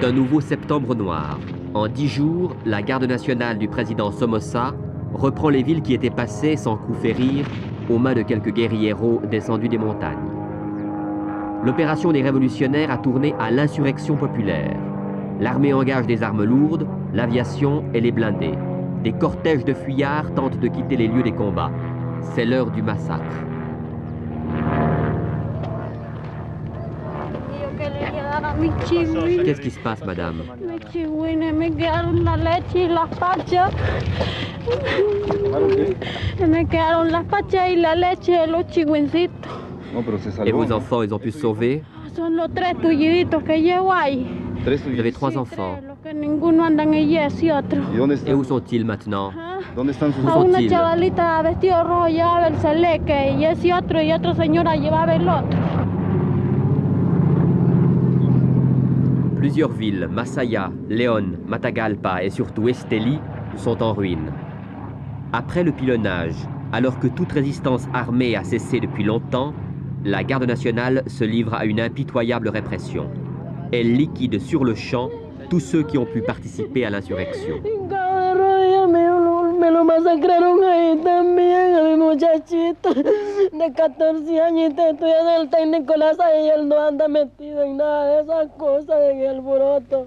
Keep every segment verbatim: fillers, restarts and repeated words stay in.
C'est un nouveau septembre noir. En dix jours, la garde nationale du président Somoza reprend les villes qui étaient passées sans coup férir aux mains de quelques guérilleros descendus des montagnes. L'opération des révolutionnaires a tourné à l'insurrection populaire. L'armée engage des armes lourdes, l'aviation et les blindés. Des cortèges de fuyards tentent de quitter les lieux des combats. C'est l'heure du massacre. Qu'est-ce qui se passe, madame? Et vos enfants, ils ont pu se sauver? Vous avez trois enfants. Et où sont-ils maintenant? Où sont-ils? Plusieurs villes, Masaya, León, Matagalpa et surtout Esteli, sont en ruine. Après le pilonnage, alors que toute résistance armée a cessé depuis longtemps, la garde nationale se livre à une impitoyable répression. Elle liquide sur le champ tous ceux qui ont pu participer à l'insurrection. Me lo masacraron ahí también, a mi muchachito de quatorze años, estudiando el técnico Laza, y él no anda metido en nada de esas cosas, en el alboroto.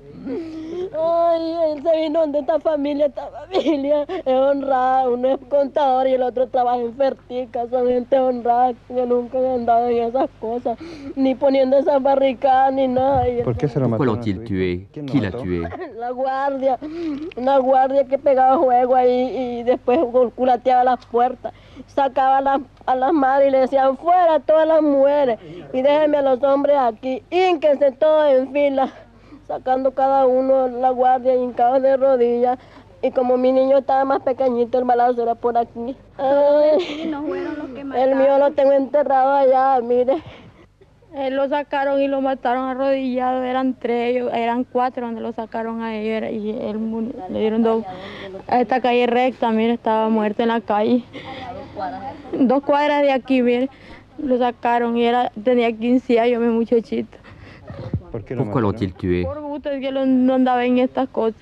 Ay, él se vino de esta familia, esta familia es honrada, uno es contador y el otro trabaja en Fertica, son gente honrada que nunca han andado en esas cosas, ni poniendo esas barricadas ni nada. Pourquoi l'ont-ils tué? Qui l'a tué? La guardia, una guardia que pegaba juego ahí. Y después culateaba las puertas, sacaba a las, a las madres y le decían fuera todas las mujeres y déjenme a los hombres aquí, hínquense todos en fila, sacando cada uno la guardia hincados de rodillas. Y como mi niño estaba más pequeñito, el balazo era por aquí. Ay, el mío lo tengo enterrado allá, mire. Eh, lo sacaron y lo mataron arrodillado, eran tres ellos, eran cuatro donde lo sacaron a ellos y él murió, le dieron dos, a esta calle recta, mire, estaba muerto en la calle, dos cuadras de aquí, mire, lo sacaron y era, tenía quince años mi muchachito. ¿Pourquoi l'ont-ils tué? Por gusto, es que no andaba en estas cosas,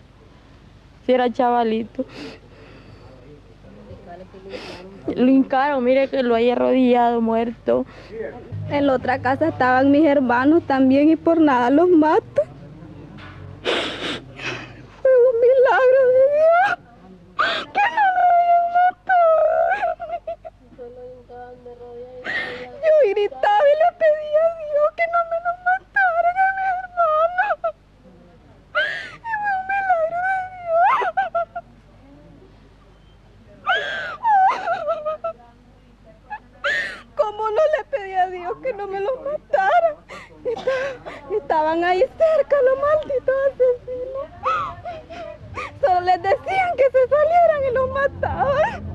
si era chavalito. Lo hincaron, mire que lo hay arrodillado, muerto. En la otra casa estaban mis hermanos también y por nada los mato. Fue un milagro de Dios que no lo hayan matado. Yo gritaba y le pedía a Dios que no me los mataran a mis hermanos. Y fue un milagro de Dios. Como no le pedí a Dios que no me los matara, y estaban ahí cerca los malditos asesinos, solo les decían que se salieran y los mataban.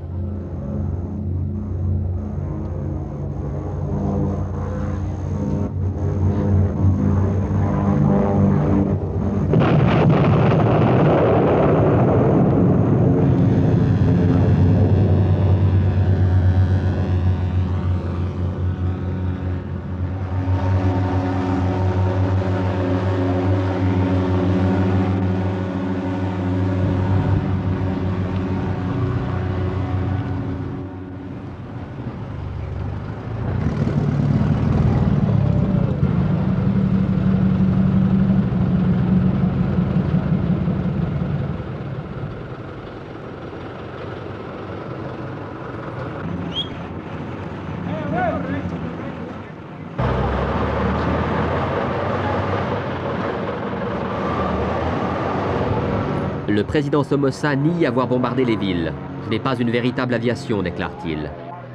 Le président Somoza nie avoir bombardé les villes. « Ce n'est pas une véritable aviation », déclare-t-il.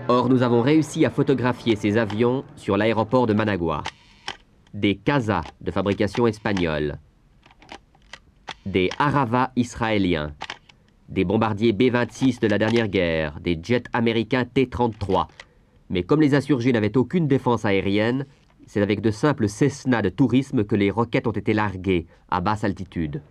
Or, nous avons réussi à photographier ces avions sur l'aéroport de Managua. Des Casas de fabrication espagnole. Des Arava israéliens. Des bombardiers B vingt-six de la dernière guerre. Des jets américains T trente-trois. Mais comme les insurgés n'avaient aucune défense aérienne, c'est avec de simples Cessna de tourisme que les roquettes ont été larguées à basse altitude.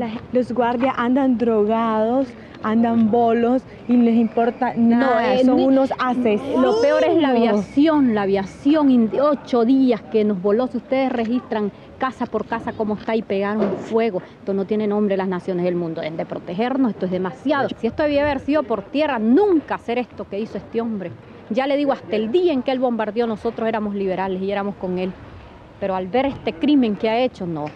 La, los guardias andan drogados, andan bolos y les importa nada, no, eh, son ni, unos asesinos. Lo peor es la aviación, la aviación, en ocho días que nos voló, si ustedes registran casa por casa cómo está y pegaron fuego, esto no tiene nombre las naciones del mundo, deben de protegernos, esto es demasiado. Si esto debía haber sido por tierra, nunca hacer esto que hizo este hombre. Ya le digo, hasta el día en que él bombardeó, nosotros éramos liberales y éramos con él, pero al ver este crimen que ha hecho, no.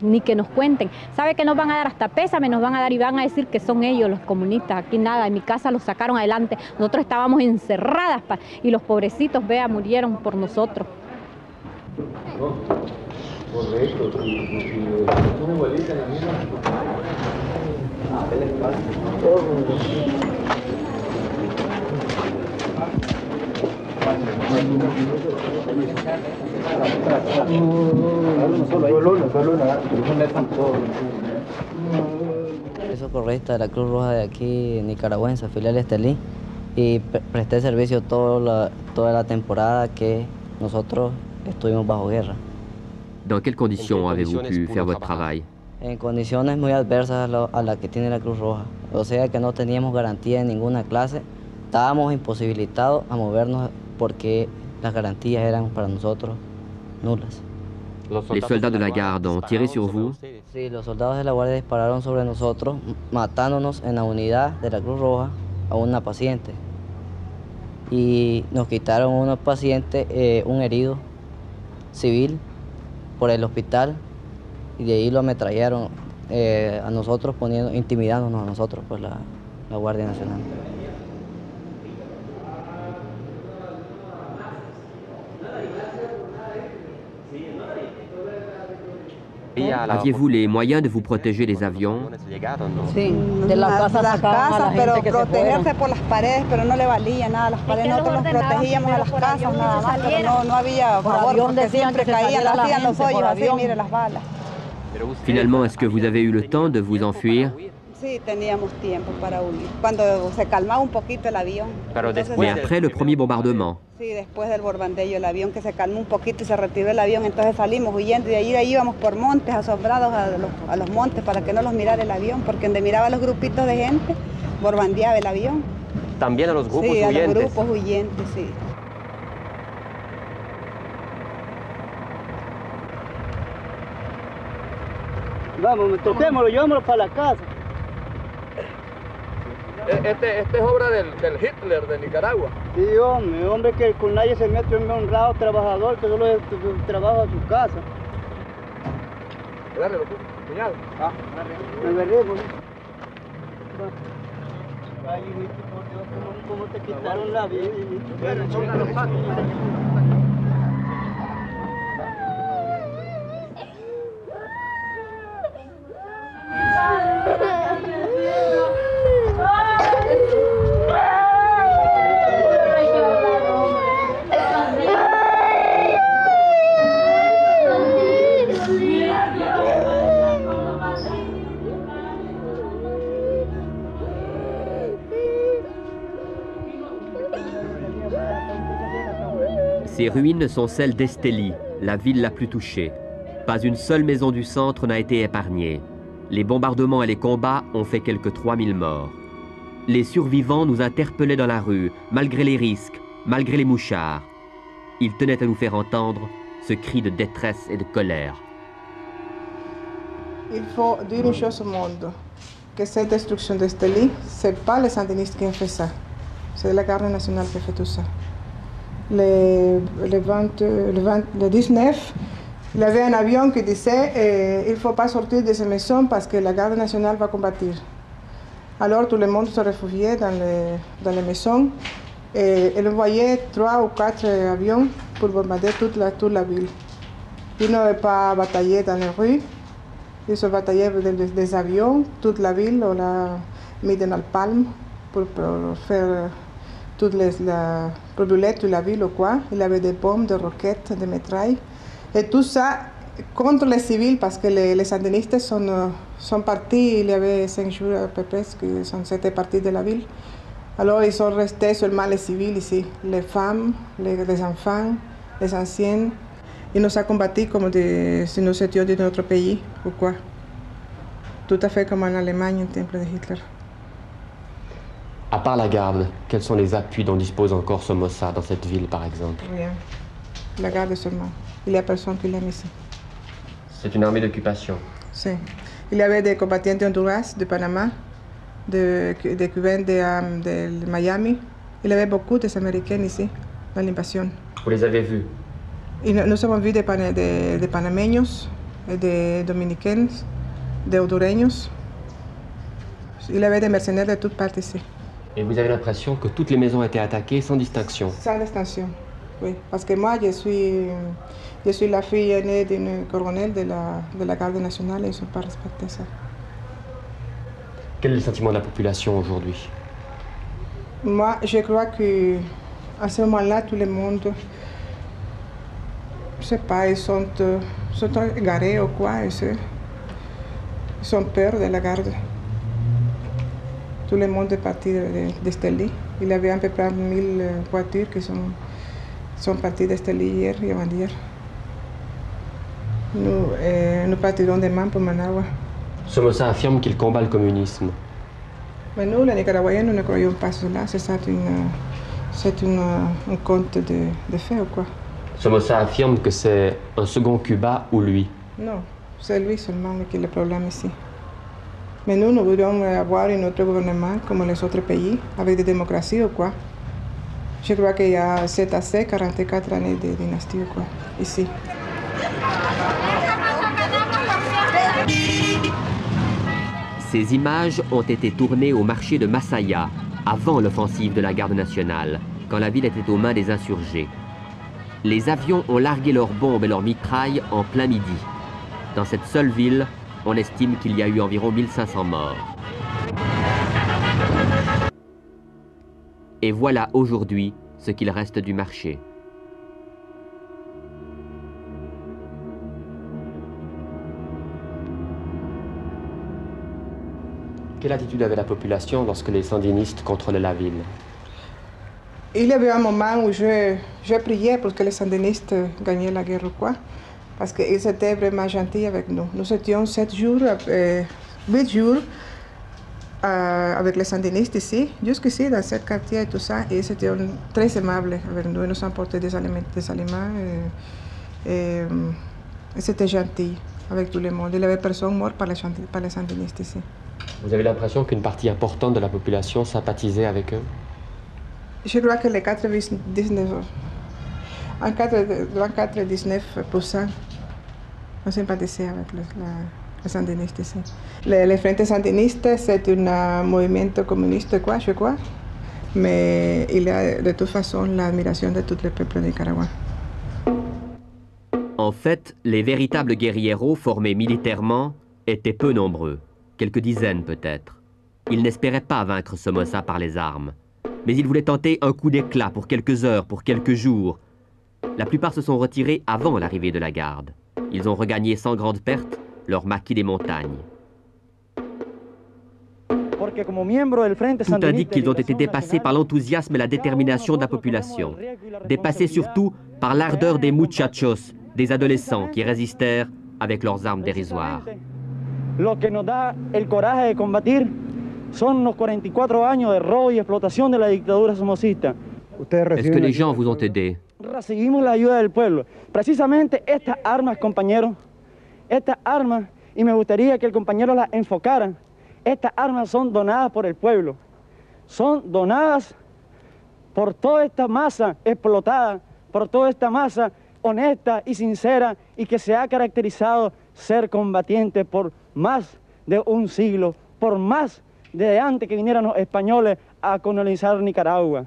Ni que nos cuenten. ¿Sabe que nos van a dar? Hasta pésame nos van a dar y van a decir que son ellos los comunistas. Aquí nada, en mi casa los sacaron adelante. Nosotros estábamos encerradas pa, y los pobrecitos, vea, murieron por nosotros. Correcto. Una abuelita en la misma. Socorrista de la Cruz Roja de aquí, nicaragüense, filial Estelí, y pre presté servicio toda la, toda la temporada que nosotros estuvimos bajo guerra. ¿Dans quelles conditions avez-vous pu faire votre travail? En condiciones muy adversas a las que tiene la Cruz Roja, o sea que no teníamos garantía de ninguna clase, estábamos imposibilitados a movernos porque las garantías eran para nosotros nulas. ¿Los soldados de la Guardia ont tiré sur vous? Sí, los soldados de la Guardia dispararon sobre nosotros, matándonos en la unidad de la Cruz Roja a una paciente. Y nos quitaron unos pacientes, eh, un herido civil, por el hospital, y de ahí lo ametrallaron eh, a nosotros, poniendo, intimidándonos a nosotros, pues la, la Guardia Nacional. Aviez-vous les moyens de vous protéger des avions? Sí, de las casas, las casas, pero protegerse por las paredes, pero no le valía nada. Las paredes nosotros nos protegíamos a las casas nada más, pero no, no había favor porque siempre caían, las hacían los hoyos así, mire las balas. Finalement, est-ce que vous avez eu le temps de vous enfuir? Sí, teníamos tiempo para huir, cuando se calmaba un poquito el avión. Mais après le premier bombardement? Sí, después del bombardello, el avión que se calmó un poquito y se retiró el avión, entonces salimos huyendo y de ahí, de ahí íbamos por montes, asombrados a los, a los montes para que no los mirara el avión, porque donde miraba los grupitos de gente, bombardeaba el avión. También a los grupos sí, huyentes. Sí, a los grupos huyentes, sí. Vamos, toquémoslo, llevámoslo para la casa. Este, este es obra del, del Hitler de Nicaragua. Sí, hombre, hombre que con nadie se mete, un honrado trabajador que solo trabaja a su casa. Dale, loco, señal. Ah, me veremos. Ay, ¿cómo te quitaron la vida? Ces ruines sont celles d'Esteli, la ville la plus touchée. Pas une seule maison du centre n'a été épargnée. Les bombardements et les combats ont fait quelque trois mille morts. Les survivants nous interpellaient dans la rue, malgré les risques, malgré les mouchards. Ils tenaient à nous faire entendre ce cri de détresse et de colère. Il faut dire une chose au monde, que cette destruction d'Esteli, ce n'est pas les sandinistes qui ont fait ça. C'est la Garde nationale qui a fait tout ça. Le, le, vingt, le, vingt, le dix-neuf, il y avait un avion qui disait eh, « il ne faut pas sortir de ces maisons parce que la garde nationale va combattre ». Alors tout le monde se réfugiait dans les, dans les maisons et il envoyait trois ou quatre avions pour bombarder toute la, toute la ville. Ils n'avaient pas bataillé dans les rues, ils se bataillaient des, des, des avions, toute la ville, on l'a mis dans le palme pour, pour faire... Toute la brûlette de la ville ou quoi, il avait des bombes, des roquettes, des mitrailles. Et tout ça contre les civils parce que les, les sandinistes sont, sont partis, il y avait cinq jours à peu près qu'ils étaient partis de la ville. Alors ils sont restés seulement les civils ici, les femmes, les, les enfants, les anciennes. Ils nous ont combattus comme des, si nous étions de notre pays ou quoi. tout à fait comme en Allemagne, au temple de Hitler. À part la garde, quels sont les appuis dont dispose encore ce Mossad dans cette ville, par exemple? Rien. La garde seulement. Il n'y a personne qui l'aime ici. C'est une armée d'occupation. Si. Il y avait des combattants d'Honduras, de Panama, des de Cubains de, um, de Miami. Il y avait beaucoup d'Américains ici, dans l'invasion. Vous les avez vus? Et nous, nous avons vu des, pan des, des Panameños, des Dominicains, des Hondureños. Il y avait des mercenaires de toutes parties ici. Et vous avez l'impression que toutes les maisons étaient attaquées sans distinction? Sans distinction, oui. Parce que moi, je suis, je suis la fille aînée d'une colonel de la, de la garde nationale et ils ne sont pas respectés ça. Quel est le sentiment de la population aujourd'hui? Moi, je crois qu'à ce moment-là, tout le monde, je ne sais pas, ils sont, euh, sont égarés ou quoi, et ils ont peur de la garde. Tout le monde est parti de, de, de Stelly. Il y avait à peu près mille voitures qui sont, sont parties de Stelly hier et avant-hier. Nous, euh, nous partirons demain pour Managua. Ce Mossad affirme qu'il combat le communisme. Mais nous, les Nicaraguayens, nous ne croyons pas cela. C'est ça, c'est un conte de, de fait ou quoi. Ce Mossad affirme que c'est un second Cuba ou lui? Non, c'est lui seulement qui est le problème ici. Mais nous, nous voulons avoir un autre gouvernement comme les autres pays, avec des démocraties ou quoi. Je crois qu'il y a sept à sept, quarante-quatre années de dynastie ou quoi, ici. Ces images ont été tournées au marché de Masaya, avant l'offensive de la garde nationale, quand la ville était aux mains des insurgés. Les avions ont largué leurs bombes et leurs mitrailles en plein midi. Dans cette seule ville, on estime qu'il y a eu environ mille cinq cents morts. Et voilà aujourd'hui ce qu'il reste du marché. Quelle attitude avait la population lorsque les sandinistes contrôlaient la ville? Il y avait un moment où je, je priais pour que les sandinistes gagnent la guerre ou quoi. Parce qu'ils étaient vraiment gentils avec nous. Nous étions sept jours, euh, huit jours euh, avec les sandinistes ici, jusqu'ici, dans ce quartier et tout ça. Et ils étaient très aimables avec nous. Ils nous apportaient des aliments. Des aliments et, et, ils étaient gentils avec tout le monde. Il y avait personne mort par les, par les sandinistes ici. Vous avez l'impression qu'une partie importante de la population sympathisait avec eux? Je crois que les quatre-vingt-dix-neuf pour cent. En quatre-vingt-dix-neuf pour cent, on sympathisait avec les le sandinistes ici. Le, le Frente Sandiniste, c'est un mouvement communiste, quoi, je crois, mais il a de toute façon l'admiration de tout le peuple nicaraguayen. En fait, les véritables guerrilleros formés militairement étaient peu nombreux, quelques dizaines peut-être. Ils n'espéraient pas vaincre ce Mossad par les armes, mais ils voulaient tenter un coup d'éclat pour quelques heures, pour quelques jours. La plupart se sont retirés avant l'arrivée de la garde. Ils ont regagné sans grande perte leur maquis des montagnes. Tout indique qu'ils ont été dépassés par l'enthousiasme et la détermination de la population. Dépassés surtout par l'ardeur des muchachos, des adolescents qui résistèrent avec leurs armes dérisoires. Ce qui nous donne le courage de combattre, sont nos quarante-quatre ans de robo et exploitation de la dictadure somocista. Est-ce que les gens vous ont aidé? Recibimos la ayuda del pueblo. Precisamente estas armas, compañeros, estas armas, y me gustaría que el compañero las enfocara, estas armas son donadas por el pueblo, son donadas por toda esta masa explotada, por toda esta masa honesta y sincera y que se ha caracterizado ser combatiente por más de un siglo, por más de antes que vinieran los españoles a colonizar Nicaragua.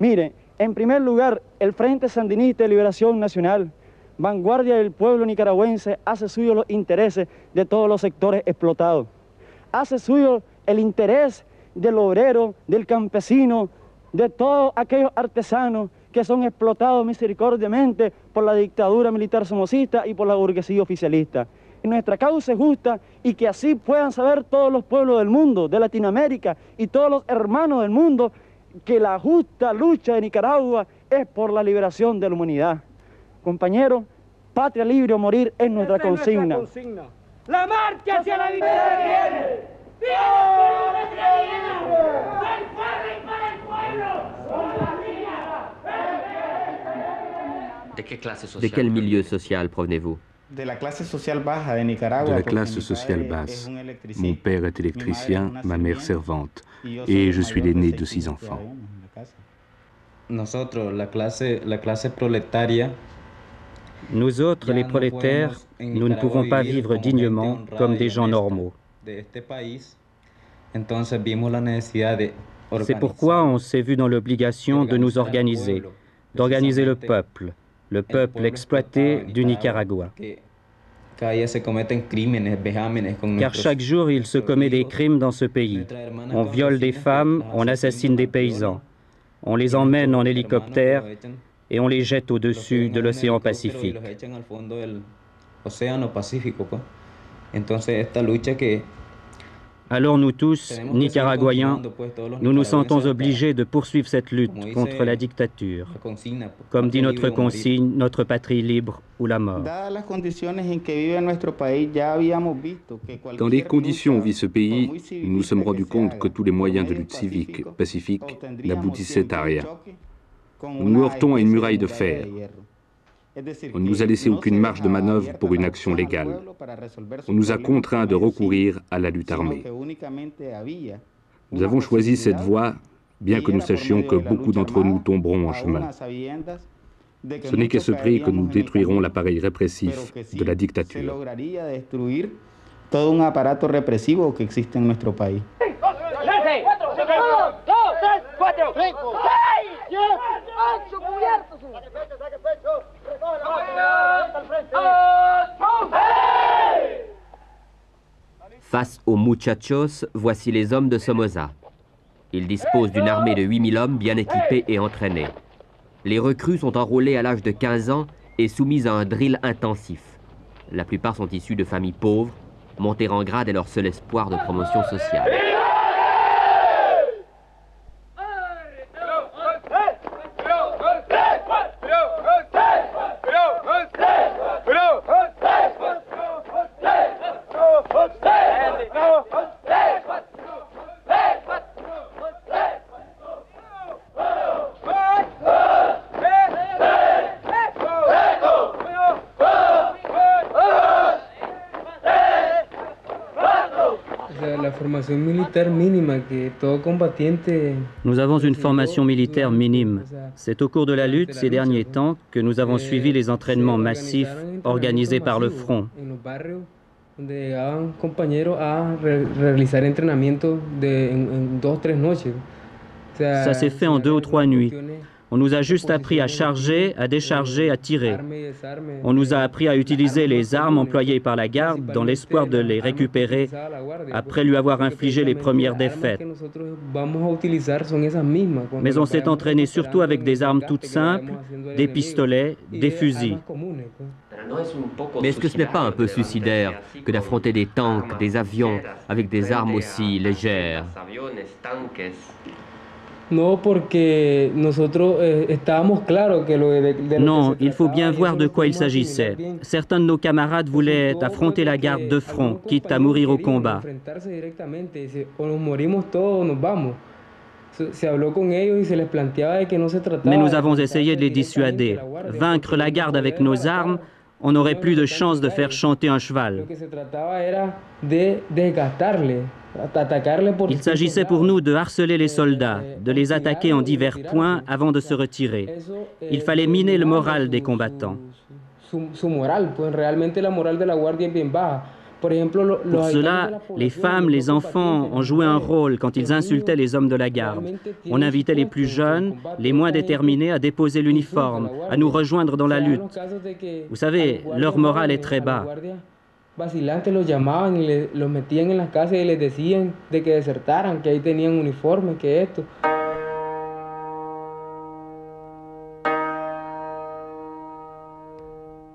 Mire, en primer lugar, el Frente Sandinista de Liberación Nacional, vanguardia del pueblo nicaragüense, hace suyo los intereses de todos los sectores explotados. Hace suyo el interés del obrero, del campesino, de todos aquellos artesanos que son explotados misericordiamente por la dictadura militar somocista y por la burguesía oficialista. Y nuestra causa es justa y que así puedan saber todos los pueblos del mundo, de Latinoamérica y todos los hermanos del mundo, que la justa lucha de Nicaragua es por la liberación de la humanidad. Compañeros, patria libre o morir es nuestra consigna. La marcha hacia la victoria. ¡Viva el pueblo ucraniano! ¡Soy fuerte para el pueblo! De quel milieu social provenez-vous? De la classe sociale basse. Mon père est électricien, ma mère servante, et je suis l'aîné de six enfants. Nous autres, les prolétaires, nous ne pouvons pas vivre dignement comme des gens normaux. C'est pourquoi on s'est vu dans l'obligation de nous organiser, d'organiser le peuple, le peuple exploité du Nicaragua. Car chaque jour, il se commet des crimes dans ce pays. On viole des femmes, on assassine des paysans, on les emmène en hélicoptère et on les jette au-dessus de l'océan Pacifique. Alors nous tous, Nicaraguayens, nous nous sentons obligés de poursuivre cette lutte contre la dictature. Comme dit notre consigne, notre patrie libre ou la mort. Dans les conditions où vit ce pays, nous nous sommes rendus compte que tous les moyens de lutte civique, pacifique, n'aboutissaient à rien. Nous nous heurtons à une muraille de fer. On ne nous a laissé aucune marge de manœuvre pour une action légale. On nous a contraints de recourir à la lutte armée. Nous avons choisi cette voie, bien que nous sachions que beaucoup d'entre nous tomberont en chemin. Ce n'est qu'à ce prix que nous détruirons l'appareil répressif de la dictature. Face aux muchachos, voici les hommes de Somoza. Ils disposent d'une armée de huit mille hommes bien équipés et entraînés. Les recrues sont enrôlées à l'âge de quinze ans et soumises à un drill intensif. La plupart sont issus de familles pauvres. Monter en grade est leur seul espoir de promotion sociale. Nous avons une formation militaire minime. C'est au cours de la lutte ces derniers temps que nous avons suivi les entraînements massifs organisés par le front. Ça s'est fait en deux ou trois nuits. On nous a juste appris à charger, à décharger, à tirer. On nous a appris à utiliser les armes employées par la garde dans l'espoir de les récupérer après lui avoir infligé les premières défaites. Mais on s'est entraîné surtout avec des armes toutes simples, des pistolets, des fusils. Mais est-ce que ce n'est pas un peu suicidaire que d'affronter des tanks, des avions avec des armes aussi légères ? Non, il faut bien voir de quoi il s'agissait. Certains de nos camarades voulaient affronter la garde de front, quitte à mourir au combat. Mais nous avons essayé de les dissuader. Vaincre la garde avec nos armes, on n'aurait plus de chance de faire chanter un cheval. Il s'agissait pour nous de harceler les soldats, de les attaquer en divers points avant de se retirer. Il fallait miner le moral des combattants. Pour cela, les femmes, les enfants ont joué un rôle quand ils insultaient les hommes de la garde. On invitait les plus jeunes, les moins déterminés à déposer l'uniforme, à nous rejoindre dans la lutte. Vous savez, leur morale est très bas. Vacilantes los llamaban y los metían en las casas y les decían de que desertaran, que ahí tenían uniforme, que esto.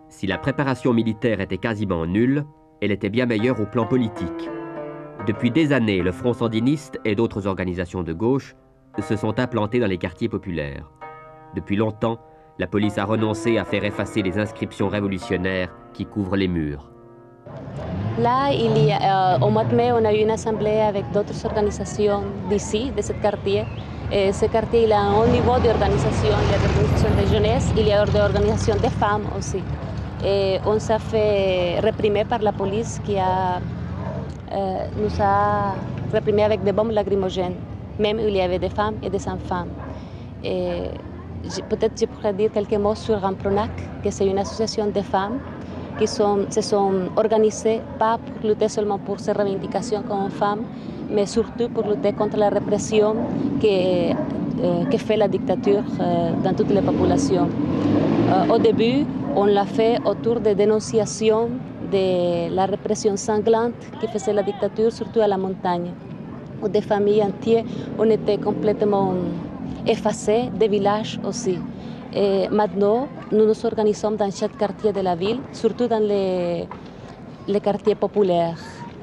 Si la préparation militaire était quasiment nulle, elle était bien meilleure au plan politique. Depuis des années, le Front sandiniste et d'autres organisations de gauche se sont implantées dans les quartiers populaires. Depuis longtemps, la police a renoncé à faire effacer les inscriptions révolutionnaires qui couvrent les murs. Là, il y a, euh, au mois de mai, on a eu une assemblée avec d'autres organisations d'ici, de ce quartier. Et ce quartier, il a un haut niveau d'organisation. Il y a des organisations de jeunesse, il y a des organisations de femmes aussi. Et on s'est fait réprimer par la police qui a, euh, nous a réprimés avec des bombes lacrymogènes. Même il y avait des femmes et des enfants. Peut-être je pourrais dire quelques mots sur Rampronac, que c'est une association de femmes qui sont, se sont organisées, pas pour lutter seulement pour ces revendications comme femmes, mais surtout pour lutter contre la répression que, euh, que fait la dictature euh, dans toutes les populations. Euh, au début, on l'a fait autour des dénonciations de la répression sanglante que faisait la dictature, surtout à la montagne, où des familles entières ont été complètement effacées, des villages aussi. Et maintenant, nous nous organisons dans chaque quartier de la ville, surtout dans les, les quartiers populaires.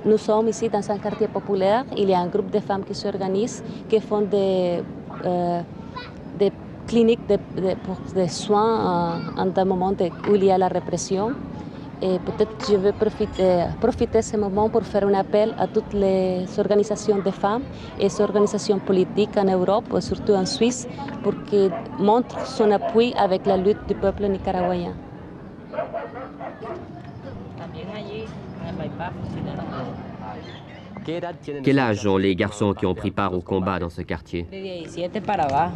Nous sommes ici dans un quartier populaire. Il y a un groupe de femmes qui s'organisent, qui font des, euh, des cliniques de, de, pour des soins en, en un moment de, où il y a la répression. Et peut-être je veux profiter, profiter de ce moment pour faire un appel à toutes les organisations de femmes et les organisations politiques en Europe, surtout en Suisse, pour qu'elles montrent son appui avec la lutte du peuple nicaraguayen. Quel âge ont les garçons qui ont pris part au combat dans ce quartier? De dix-sept para abajo,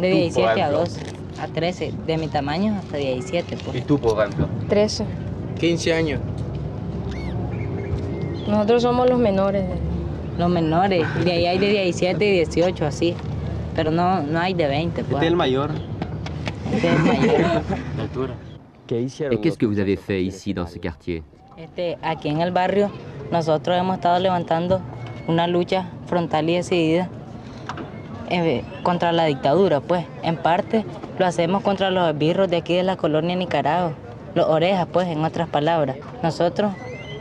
de dix-sept à douze. A treize, de mi tamaño hasta diecisiete. Pues. ¿Y tú, por ejemplo? trece. quince años. Nosotros somos los menores. Los menores. De ahí hay de diecisiete y dieciocho, así. Pero no, no hay de veinte. Pues. ¿Este es el mayor? Este es el mayor. ¿De altura? ¿Qué hicieron? ¿Y qué es que vous avez fait ici, dans ce quartier? Este, aquí en el barrio, nosotros hemos estado levantando una lucha frontal y decidida contra la dictadura, pues. En parte, lo hacemos contra los esbirros de aquí de la colonia Nicaragua, los orejas, pues, en otras palabras. Nosotros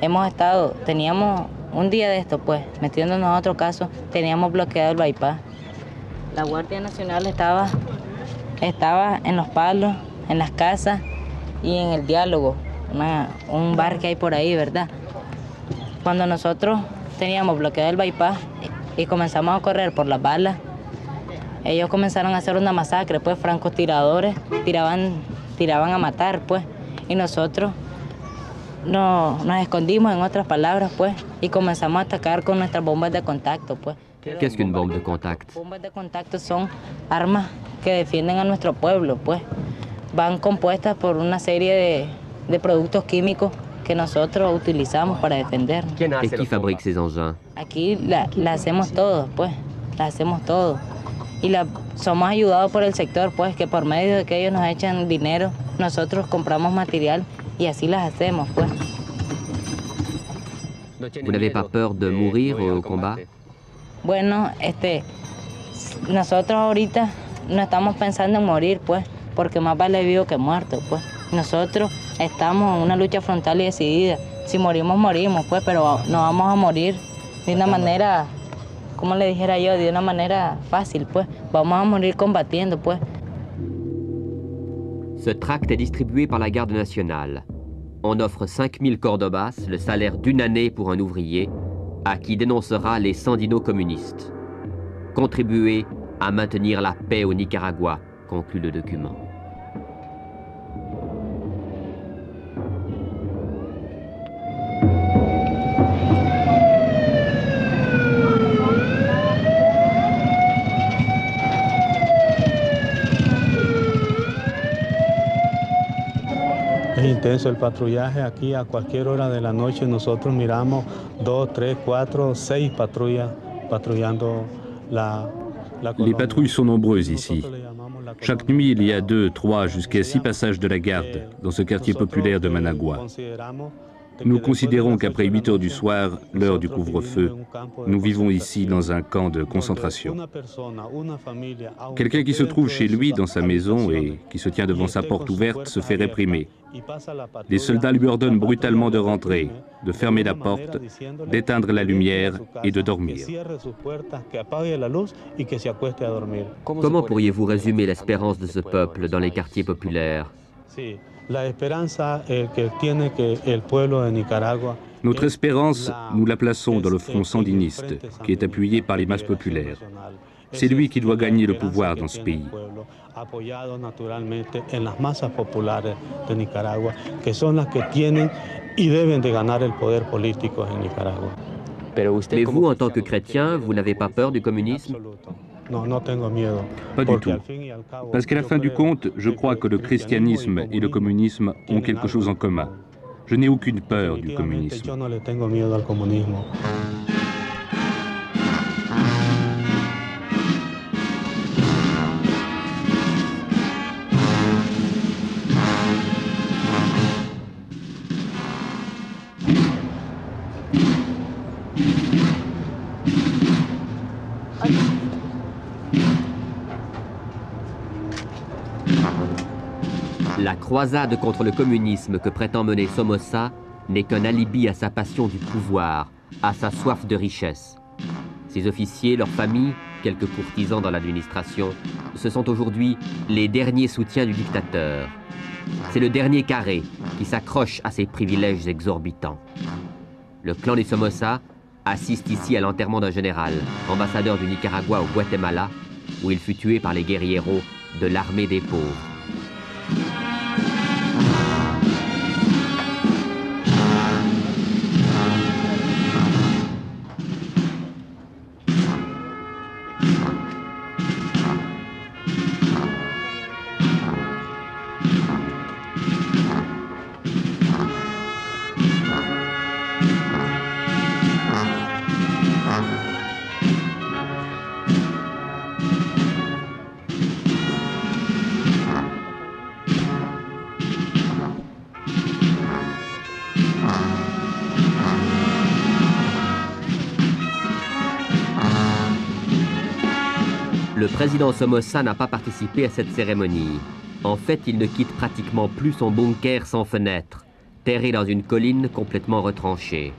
hemos estado, teníamos un día de esto, pues, metiéndonos a otro caso, teníamos bloqueado el bypass. La Guardia Nacional estaba, estaba en los palos, en las casas y en el diálogo, una, un bar que hay por ahí, ¿verdad? Cuando nosotros teníamos bloqueado el bypass y comenzamos a correr por las balas, ellos comenzaron a hacer una masacre, pues francotiradores tiraban, tiraban a matar, pues. Y nosotros no, nos escondimos, en otras palabras, pues, y comenzamos a atacar con nuestras bombas de contacto, pues. ¿Qué es una bomba de contacto? Las bombas de contacto son armas que defienden a nuestro pueblo, pues. Van compuestas por una serie de, de productos químicos que nosotros utilizamos para defendernos. ¿Y quién fabrica esos engins? Aquí la, la hacemos todos, pues, la hacemos todos. Y la, somos ayudados por el sector, pues, que por medio de que ellos nos echan dinero, nosotros compramos material y así las hacemos, pues. ¿Vous n'avez pas peur de mourir au combat? Bueno, este, nosotros ahorita no estamos pensando en morir, pues, porque más vale vivo que muerto, pues. Nosotros estamos en una lucha frontal y decidida. Si morimos, morimos, pues, pero no vamos a morir de una manera... como le dijera yo, de una manera fácil, pues. Vamos a morir combatiendo, pues. Ce tract est distribué par la Garde nationale. On offre cinq mille cordobas, le salaire d'une année pour un ouvrier, à qui dénoncera les sandinos communistes. Contribuer à maintenir la paix au Nicaragua, conclut le document. Intenso el patrullaje aquí a cualquier hora de la noche. Nosotros miramos dos, tres, cuatro, seis patrullas patrullando la, la colonia. Les patrouilles sont nombreuses ici. Chaque nuit, il y a deux, trois, jusqu'à six passages de la garde dans ce quartier populaire de Managua. Nous considérons qu'après huit heures du soir, l'heure du couvre-feu, nous vivons ici dans un camp de concentration. Quelqu'un qui se trouve chez lui, dans sa maison, et qui se tient devant sa porte ouverte, se fait réprimer. Les soldats lui ordonnent brutalement de rentrer, de fermer la porte, d'éteindre la lumière et de dormir. Comment pourriez-vous résumer l'espérance de ce peuple dans les quartiers populaires ? Notre espérance, nous la plaçons dans le front sandiniste, qui est appuyé par les masses populaires. C'est lui qui doit gagner le pouvoir dans ce pays. Mais vous, en tant que chrétien, vous n'avez pas peur du communisme ? Pas du tout. Parce qu'à la fin du compte, je crois que le christianisme et le communisme ont quelque chose en commun. Je n'ai aucune peur du communisme. La croisade contre le communisme que prétend mener Somoza n'est qu'un alibi à sa passion du pouvoir, à sa soif de richesse. Ses officiers, leurs familles, quelques courtisans dans l'administration, ce sont aujourd'hui les derniers soutiens du dictateur. C'est le dernier carré qui s'accroche à ses privilèges exorbitants. Le clan des Somoza assiste ici à l'enterrement d'un général, ambassadeur du Nicaragua au Guatemala, où il fut tué par les guerrilleros de l'armée des pauvres. Le président Somoza n'a pas participé à cette cérémonie. En fait, il ne quitte pratiquement plus son bunker sans fenêtre, terré dans une colline complètement retranchée.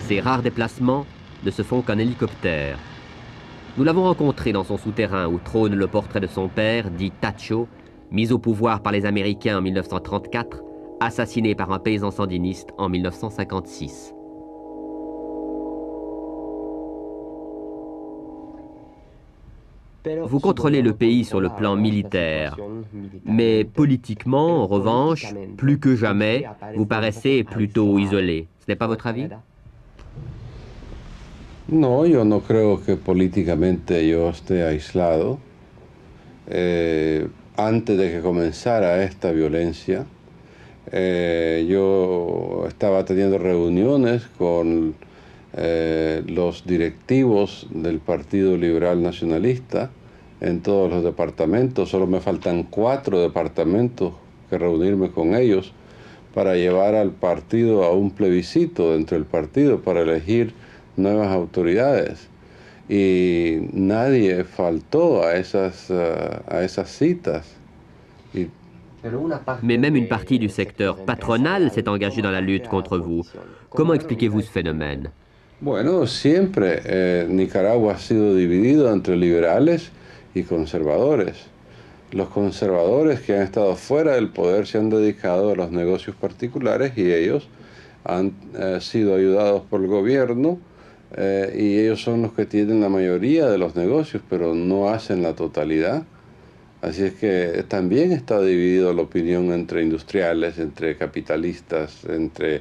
Ces rares déplacements ne se font qu'en hélicoptère. Nous l'avons rencontré dans son souterrain où trône le portrait de son père, dit Tacho, mis au pouvoir par les Américains en mille neuf cent trente-quatre, assassiné par un paysan sandiniste en mille neuf cent cinquante-six. Vous contrôlez le pays sur le plan militaire, mais politiquement, en revanche, plus que jamais, vous paraissez plutôt isolé. Ce n'est pas votre avis ? Non, je ne crois que politiquement je sois isolé. Eh... Antes de que comenzara esta violencia, eh, yo estaba teniendo reuniones con eh, los directivos del Partido Liberal Nacionalista en todos los departamentos. Solo me faltan cuatro departamentos que reunirme con ellos para llevar al partido a un plebiscito dentro del partido para elegir nuevas autoridades. Y nadie faltó a esas, a esas citas. Y... Mais même une partie du secteur patronal s'est engagée dans la lutte contre vous. Comment expliquez-vous ce phénomène? Bueno, siempre eh, Nicaragua ha sido dividido entre liberales y conservadores. Los conservadores que han estado fuera del poder se han dedicado a los negocios particulares y ellos han eh, sido ayudados por el gobierno. Eh, y ellos son los que tienen la mayoría de los negocios, pero no hacen la totalidad. Así es que también está dividida la opinión entre industriales, entre capitalistas, entre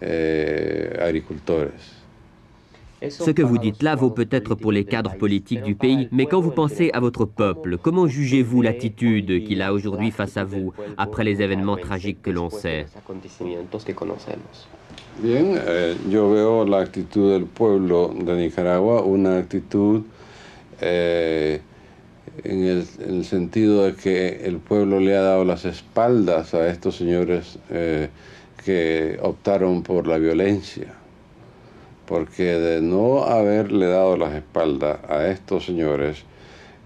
eh, agricultores. Ce que vous dites là vaut peut-être pour les cadres politiques du pays, mais quand vous pensez à votre peuple, comment jugez-vous l'attitude qu'il a aujourd'hui face à vous, après les événements tragiques que l'on sait? Bien, eh, yo veo la actitud del pueblo de Nicaragua, una actitud eh, en, el, en el sentido de que el pueblo le ha dado las espaldas a estos señores eh, que optaron por la violencia, porque de no haberle dado las espaldas a estos señores,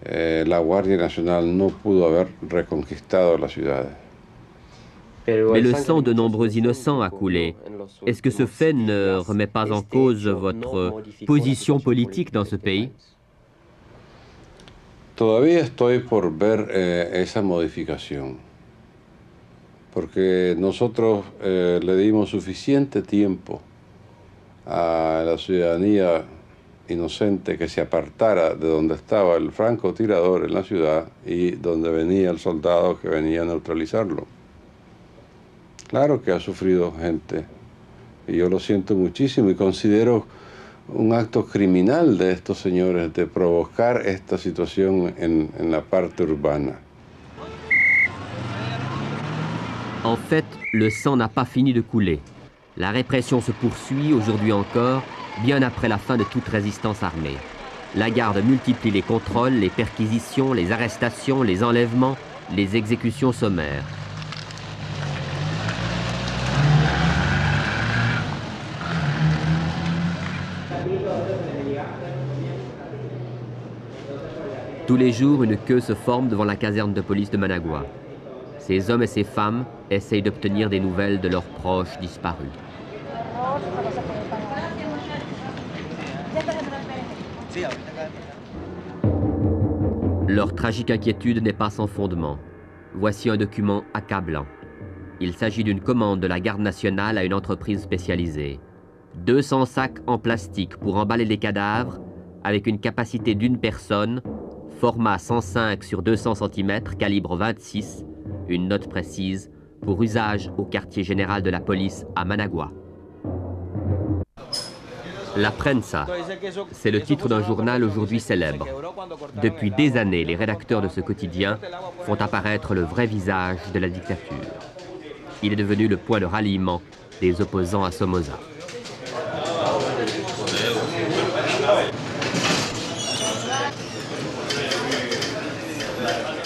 eh, la Guardia Nacional no pudo haber reconquistado las ciudades. mais le sang de nombreux innocents a coulé. Est-ce que ce fait ne remet pas en cause votre position politique dans ce pays? Todavía estoy por ver eh, esa modificación, porque nosotros eh, le dimos suficiente tiempo a la ciudadanía inocente que se apartara de donde estaba el francotirador en la ciudad y donde venía el soldado que venía a neutralizarlo. Claro que ha sufrido gente, y yo lo siento muchísimo y considero un acto criminal de estos señores de provocar esta situación en, en la parte urbana. En fait, le sang n'a pas fini de couler. La répression se poursuit aujourd'hui encore, bien après la fin de toute résistance armée. La garde multiplie les contrôles, les perquisitions, les arrestations, les enlèvements, les exécutions sommaires. Tous les jours, une queue se forme devant la caserne de police de Managua. Ces hommes et ces femmes essayent d'obtenir des nouvelles de leurs proches disparus. Leur tragique inquiétude n'est pas sans fondement. Voici un document accablant. Il s'agit d'une commande de la garde nationale à une entreprise spécialisée. deux cents sacs en plastique pour emballer les cadavres, avec une capacité d'une personne, format cent cinq sur deux cents centimètres, calibre vingt-six, une note précise, pour usage au quartier général de la police à Managua. La Prensa, c'est le titre d'un journal aujourd'hui célèbre. Depuis des années, les rédacteurs de ce quotidien font apparaître le vrai visage de la dictature. Il est devenu le point de ralliement des opposants à Somoza.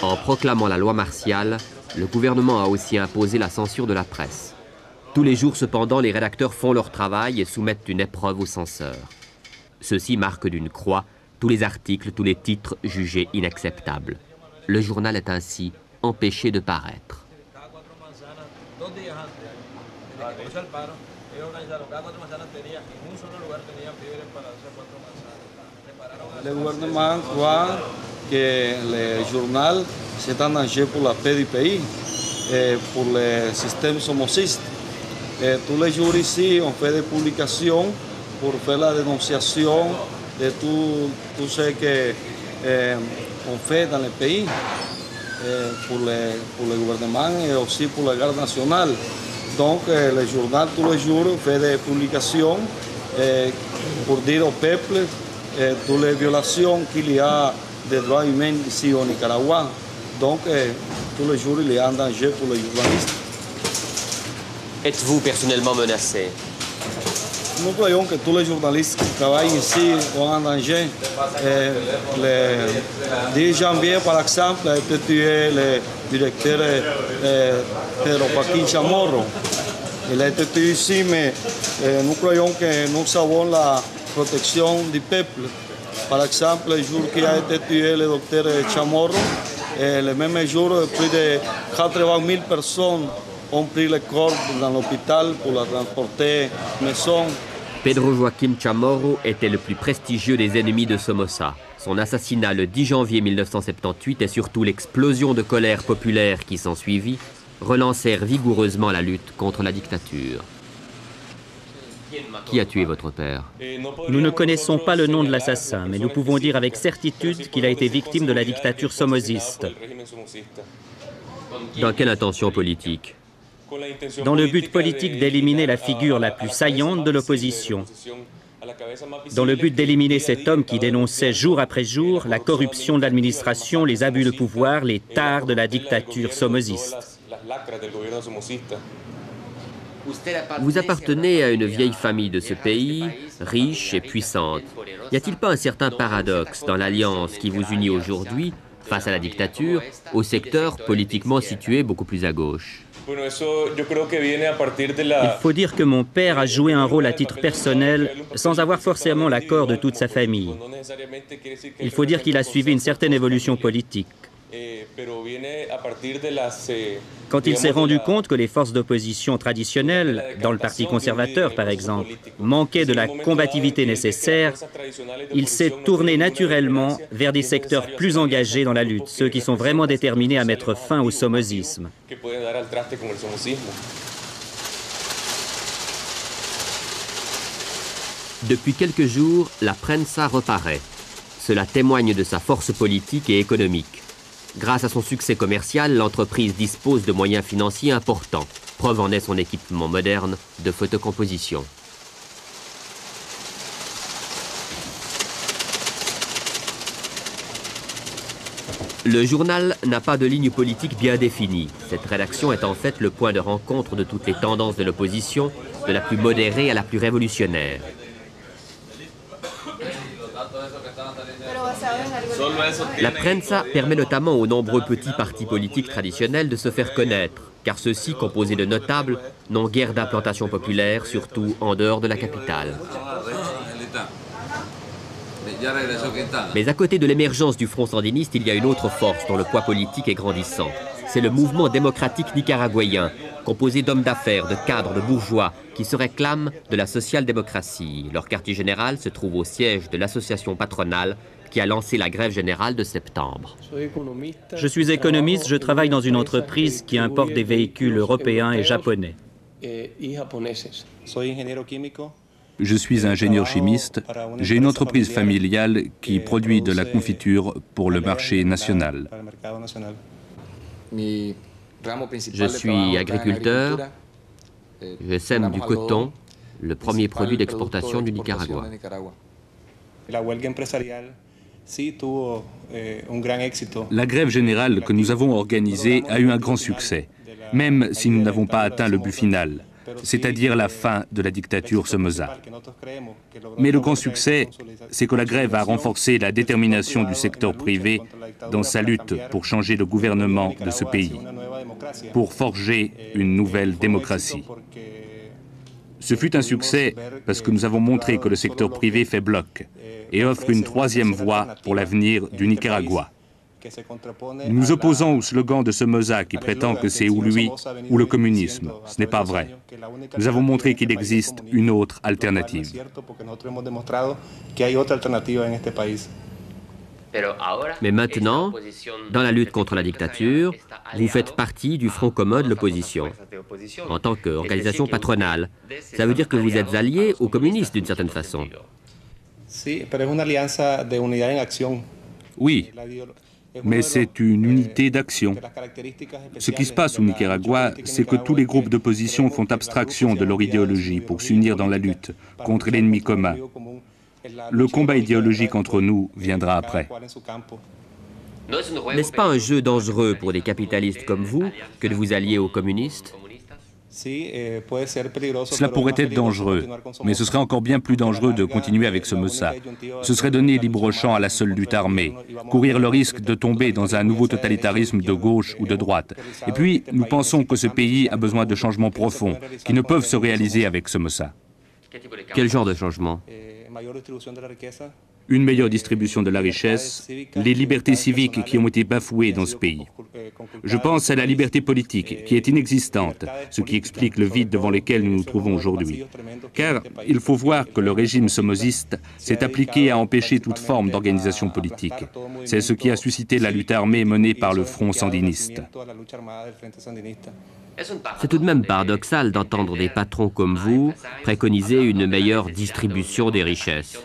En proclamant la loi martiale, le gouvernement a aussi imposé la censure de la presse. Tous les jours cependant, les rédacteurs font leur travail et soumettent une épreuve aux censeurs. Ceux-ci marquent d'une croix tous les articles, tous les titres jugés inacceptables. Le journal est ainsi empêché de paraître. Le gouvernement croit que le journal, c'est un danger pour la paix du pays, et pour le système somociste. Et tous les jours ici, on fait des publications pour faire la dénonciation de tout, tout ce qu'on eh, fait dans le pays, et pour, le, pour le gouvernement et aussi pour la garde nationale. Donc eh, le journal, tous les jours, fait des publications eh, pour dire au peuple eh, toutes les violations qu'il y a des droits humains ici au Nicaragua. Donc, eh, tous les jours, il y a un danger pour les journalistes. Êtes-vous personnellement menacé? Nous croyons que tous les journalistes qui travaillent ici ont un danger. Eh, le dix janvier, par exemple, a été tué le directeur eh, Pedro Joaquín Chamorro. Il a été tué ici, mais eh, nous croyons que nous avons la protection du peuple. Par exemple, le jour qui a été tué le docteur Chamorro, et le même jour, plus de quatre-vingt mille personnes ont pris le corps dans l'hôpital pour la transporter à la maison. Pedro Joaquín Chamorro était le plus prestigieux des ennemis de Somoza. Son assassinat le dix janvier mille neuf cent soixante-dix-huit et surtout l'explosion de colère populaire qui s'ensuivit relancèrent vigoureusement la lutte contre la dictature. Qui a tué votre père? Nous ne connaissons pas le nom de l'assassin, mais nous pouvons dire avec certitude qu'il a été victime de la dictature somoziste. Dans quelle intention politique? Dans le but politique d'éliminer la figure la plus saillante de l'opposition. Dans le but d'éliminer cet homme qui dénonçait jour après jour la corruption de l'administration, les abus de pouvoir, les tares de la dictature somoziste. Vous appartenez à une vieille famille de ce pays, riche et puissante. N'y a-t-il pas un certain paradoxe dans l'alliance qui vous unit aujourd'hui, face à la dictature, au secteur politiquement situé beaucoup plus à gauche? Il faut dire que mon père a joué un rôle à titre personnel, sans avoir forcément l'accord de toute sa famille. Il faut dire qu'il a suivi une certaine évolution politique. Quand il s'est rendu compte que les forces d'opposition traditionnelles, dans le Parti conservateur par exemple, manquaient de la combativité nécessaire, il s'est tourné naturellement vers des secteurs plus engagés dans la lutte, ceux qui sont vraiment déterminés à mettre fin au sommozisme. Depuis quelques jours, la Prensa reparaît. Cela témoigne de sa force politique et économique. Grâce à son succès commercial, l'entreprise dispose de moyens financiers importants. Preuve en est son équipement moderne de photocomposition. Le journal n'a pas de ligne politique bien définie. Cette rédaction est en fait le point de rencontre de toutes les tendances de l'opposition, de la plus modérée à la plus révolutionnaire. La Prensa permet notamment aux nombreux petits partis politiques traditionnels de se faire connaître, car ceux-ci, composés de notables, n'ont guère d'implantation populaire, surtout en dehors de la capitale. Mais à côté de l'émergence du Front sandiniste, il y a une autre force dont le poids politique est grandissant. C'est le mouvement démocratique nicaraguayen, composé d'hommes d'affaires, de cadres, de bourgeois, qui se réclament de la social-démocratie. Leur quartier général se trouve au siège de l'association patronale qui a lancé la grève générale de septembre. Je suis économiste, je travaille dans une entreprise qui importe des véhicules européens et japonais. Je suis ingénieur chimiste, j'ai une entreprise familiale qui produit de la confiture pour le marché national. Je suis agriculteur, je sème du coton, le premier produit d'exportation du Nicaragua. La grève générale que nous avons organisée a eu un grand succès, même si nous n'avons pas atteint le but final, c'est-à-dire la fin de la dictature somoza. Mais le grand succès, c'est que la grève a renforcé la détermination du secteur privé dans sa lutte pour changer le gouvernement de ce pays, pour forger une nouvelle démocratie. Ce fut un succès parce que nous avons montré que le secteur privé fait bloc et offre une troisième voie pour l'avenir du Nicaragua. Nous nous opposons au slogan de Somoza qui prétend que c'est ou lui ou le communisme. Ce n'est pas vrai. Nous avons montré qu'il existe une autre alternative. Mais maintenant, dans la lutte contre la dictature, vous faites partie du Front commun de l'opposition, en tant qu'organisation patronale. Ça veut dire que vous êtes alliés aux communistes d'une certaine façon. Oui, mais c'est une unité d'action. Ce qui se passe au Nicaragua, c'est que tous les groupes d'opposition font abstraction de leur idéologie pour s'unir dans la lutte contre l'ennemi commun. Le combat idéologique entre nous viendra après. N'est-ce pas un jeu dangereux pour des capitalistes comme vous que de vous allier aux communistes? Cela pourrait être dangereux, mais ce serait encore bien plus dangereux de continuer avec Somoza. Ce serait donner libre champ à la seule lutte armée, courir le risque de tomber dans un nouveau totalitarisme de gauche ou de droite. Et puis, nous pensons que ce pays a besoin de changements profonds, qui ne peuvent se réaliser avec Somoza. Quel genre de changement? Une meilleure distribution de la richesse, les libertés civiques qui ont été bafouées dans ce pays. Je pense à la liberté politique qui est inexistante, ce qui explique le vide devant lequel nous nous trouvons aujourd'hui. Car il faut voir que le régime somoziste s'est appliqué à empêcher toute forme d'organisation politique. C'est ce qui a suscité la lutte armée menée par le Front sandiniste. C'est tout de même paradoxal d'entendre des patrons comme vous préconiser une meilleure distribution des richesses.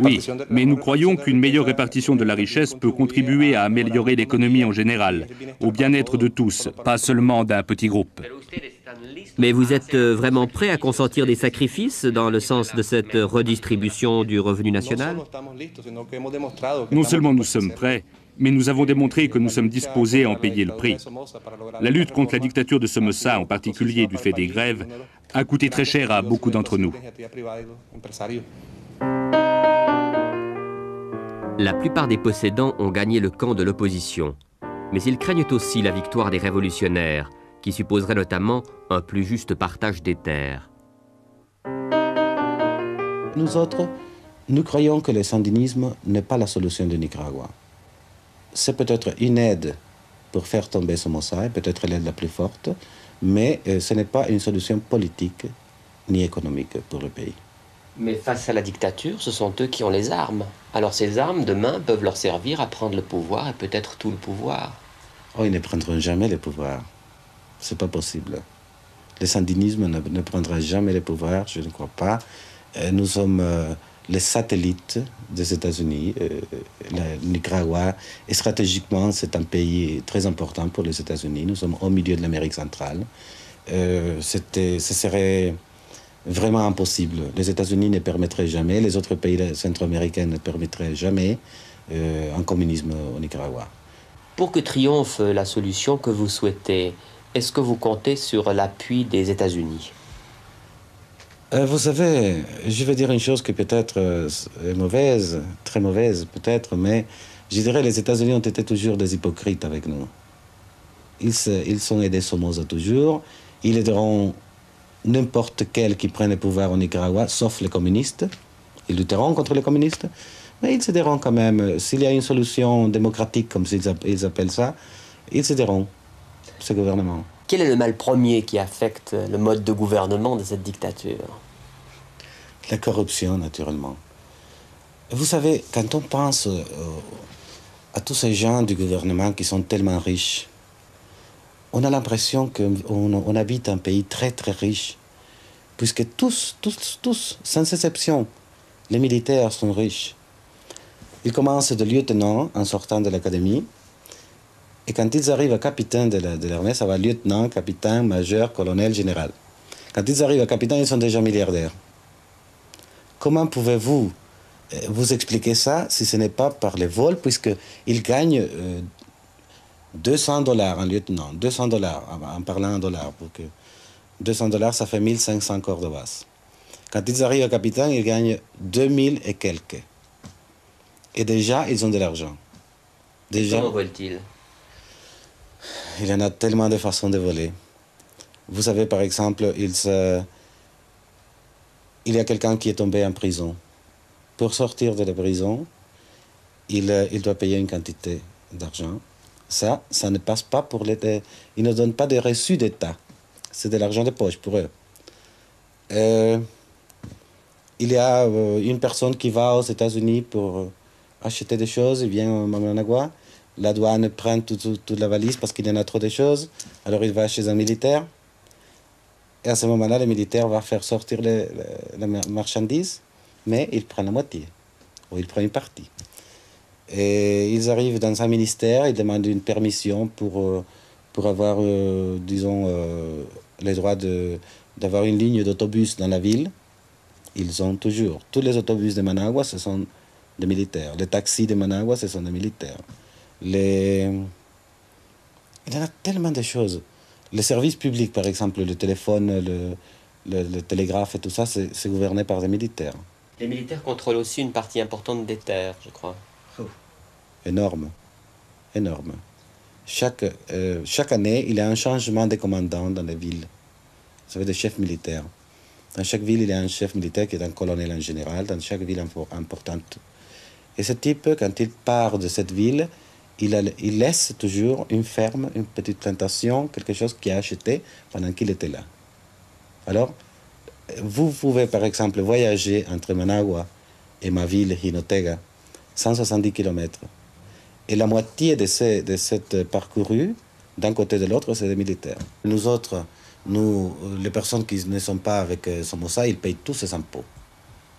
Oui, mais nous croyons qu'une meilleure répartition de la richesse peut contribuer à améliorer l'économie en général, au bien-être de tous, pas seulement d'un petit groupe. Mais vous êtes vraiment prêt à consentir des sacrifices dans le sens de cette redistribution du revenu national? Non seulement nous sommes prêts, mais nous avons démontré que nous sommes disposés à en payer le prix. La lutte contre la dictature de Somoza, en particulier du fait des grèves, a coûté très cher à beaucoup d'entre nous. La plupart des possédants ont gagné le camp de l'opposition, mais ils craignent aussi la victoire des révolutionnaires, qui supposerait notamment un plus juste partage des terres. Nous autres, Nous croyons que le sandinisme n'est pas la solution du Nicaragua. C'est peut-être une aide pour faire tomber Somoza, et peut-être l'aide la plus forte, mais ce n'est pas une solution politique ni économique pour le pays. Mais face à la dictature, ce sont eux qui ont les armes. Alors ces armes, demain, peuvent leur servir à prendre le pouvoir et peut-être tout le pouvoir. Oh, ils ne prendront jamais le pouvoir. C'est pas possible. Le sandinisme ne, ne prendra jamais le pouvoir, je ne crois pas. Nous sommes euh, les satellites des États-Unis. Euh, le Nicaragua, et stratégiquement, c'est un pays très important pour les États-Unis. Nous sommes au milieu de l'Amérique centrale. Euh, c'était, ce serait vraiment impossible. Les États-Unis ne permettraient jamais, les autres pays centro-américains ne permettraient jamais euh, un communisme au Nicaragua. Pour que triomphe la solution que vous souhaitez, est-ce que vous comptez sur l'appui des États-Unis? euh, Vous savez, je vais dire une chose qui peut-être est mauvaise, très mauvaise peut-être, mais je dirais que les États-Unis ont été toujours des hypocrites avec nous. Ils, ils sont aidés Somoza toujours, ils aideront n'importe quel qui prenne le pouvoir au Nicaragua, sauf les communistes. Ils lutteront contre les communistes, mais ils céderont quand même. S'il y a une solution démocratique, comme ils appellent ça, ils céderont, ce gouvernement. Quel est le mal premier qui affecte le mode de gouvernement de cette dictature? La corruption, naturellement. Vous savez, quand on pense à tous ces gens du gouvernement qui sont tellement riches, on a l'impression qu'on on habite un pays très très riche, puisque tous, tous, tous, sans exception, les militaires sont riches. Ils commencent de lieutenant en sortant de l'académie, et quand ils arrivent à capitaine de l'armée, ça va lieutenant, capitaine, major, colonel, général. Quand ils arrivent à capitaine, ils sont déjà milliardaires. Comment pouvez-vous vous expliquer ça si ce n'est pas par les vols, puisqu'ils gagnent Euh, deux cents dollars en lieutenant, deux cents dollars, en parlant en dollars, pour que deux cents dollars, ça fait mille cinq cents cordobas. Quand ils arrivent au capitaine, ils gagnent deux mille et quelques. Et déjà, ils ont de l'argent. Déjà, comment volent-ils? Il y en a tellement de façons de voler. Vous savez, par exemple, ils, euh, il y a quelqu'un qui est tombé en prison. Pour sortir de la prison, il, euh, il doit payer une quantité d'argent. Ça, ça ne passe pas pour l'État. Ils ne donnent pas de reçu d'État. C'est de l'argent de poche pour eux. Euh, il y a euh, une personne qui va aux États-Unis pour euh, acheter des choses. Il vient au Managua. La douane prend tout, tout, toute la valise parce qu'il y en a trop de choses. Alors il va chez un militaire. Et à ce moment-là, le militaire va faire sortir la marchandise. Mais il prend la moitié. Ou il prend une partie. Et ils arrivent dans un ministère, ils demandent une permission pour, pour avoir, euh, disons, euh, les droits d'avoir une ligne d'autobus dans la ville. Ils ont toujours. Tous les autobus de Managua, ce sont des militaires. Les taxis de Managua, ce sont des militaires. Les... Il y en a tellement de choses. Les services publics, par exemple, le téléphone, le, le, le télégraphe et tout ça, c'est gouverné par des militaires. Les militaires contrôlent aussi une partie importante des terres, je crois. Énorme, énorme. Chaque, euh, chaque année, il y a un changement de commandant dans les villes. Ça veut dire des chefs militaires. Dans chaque ville, il y a un chef militaire qui est un colonel en général, dans chaque ville importante. Et ce type, quand il part de cette ville, il, a, il laisse toujours une ferme, une petite plantation, quelque chose qu'il a acheté pendant qu'il était là. Alors, vous pouvez par exemple voyager entre Managua et ma ville, Jinotega, cent soixante-dix kilomètres. Et la moitié de, ces, de cette parcourue, d'un côté et de l'autre, c'est des militaires. Nous autres, nous, les personnes qui ne sont pas avec Somoza, ils payent tous ces impôts.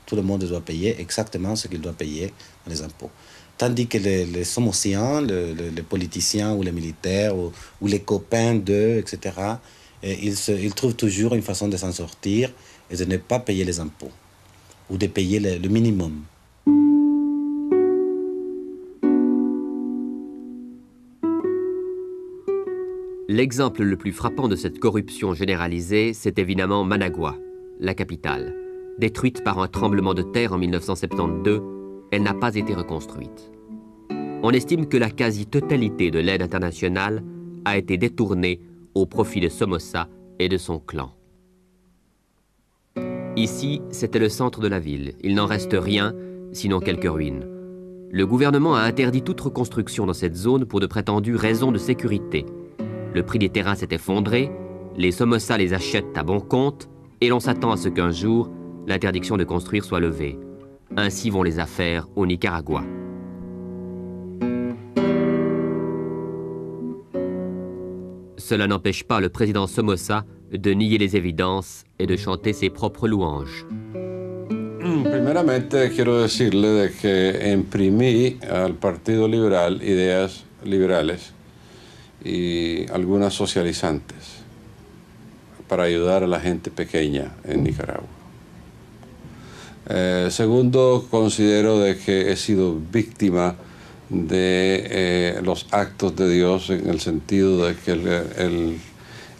Tout le monde doit payer exactement ce qu'il doit payer dans les impôts. Tandis que les, les Somociens, le, le, les politiciens ou les militaires ou, ou les copains d'eux, et cetera, et ils, se, ils trouvent toujours une façon de s'en sortir et de ne pas payer les impôts ou de payer le, le minimum. L'exemple le plus frappant de cette corruption généralisée, c'est évidemment Managua, la capitale. Détruite par un tremblement de terre en mille neuf cent soixante-douze, elle n'a pas été reconstruite. On estime que la quasi-totalité de l'aide internationale a été détournée au profit de Somoza et de son clan. Ici, c'était le centre de la ville. Il n'en reste rien, sinon quelques ruines. Le gouvernement a interdit toute reconstruction dans cette zone pour de prétendues raisons de sécurité. Le prix des terrains s'est effondré, les Somossas les achètent à bon compte, et l'on s'attend à ce qu'un jour, l'interdiction de construire soit levée. Ainsi vont les affaires au Nicaragua. Cela n'empêche pas le président Somoza de nier les évidences et de chanter ses propres louanges. Primeramente, quiero decirle que imprimí al Partido Liberal ideas liberales y algunas socializantes para ayudar a la gente pequeña en Nicaragua. Eh, segundo, considero de que he sido víctima de eh, los actos de Dios en el sentido de que el, el,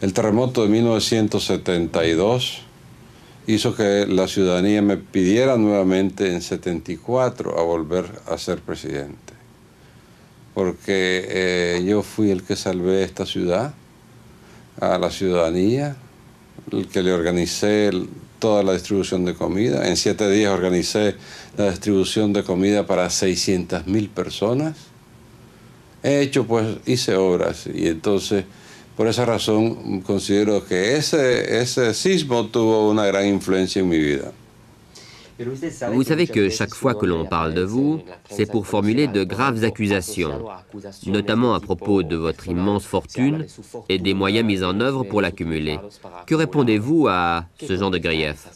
el terremoto de mil novecientos setenta y dos hizo que la ciudadanía me pidiera nuevamente en setenta y cuatro a volver a ser presidente. Porque eh, yo fui el que salvé esta ciudad, a la ciudadanía, el que le organicé el, toda la distribución de comida. En siete días organicé la distribución de comida para seiscientas mil personas. He hecho, pues, hice obras y entonces, por esa razón, considero que ese, ese sismo tuvo una gran influencia en mi vida. Vous savez que chaque fois que l'on parle de vous, c'est pour formuler de graves accusations, notamment à propos de votre immense fortune et des moyens mis en œuvre pour l'accumuler. Que répondez-vous à ce genre de griefs?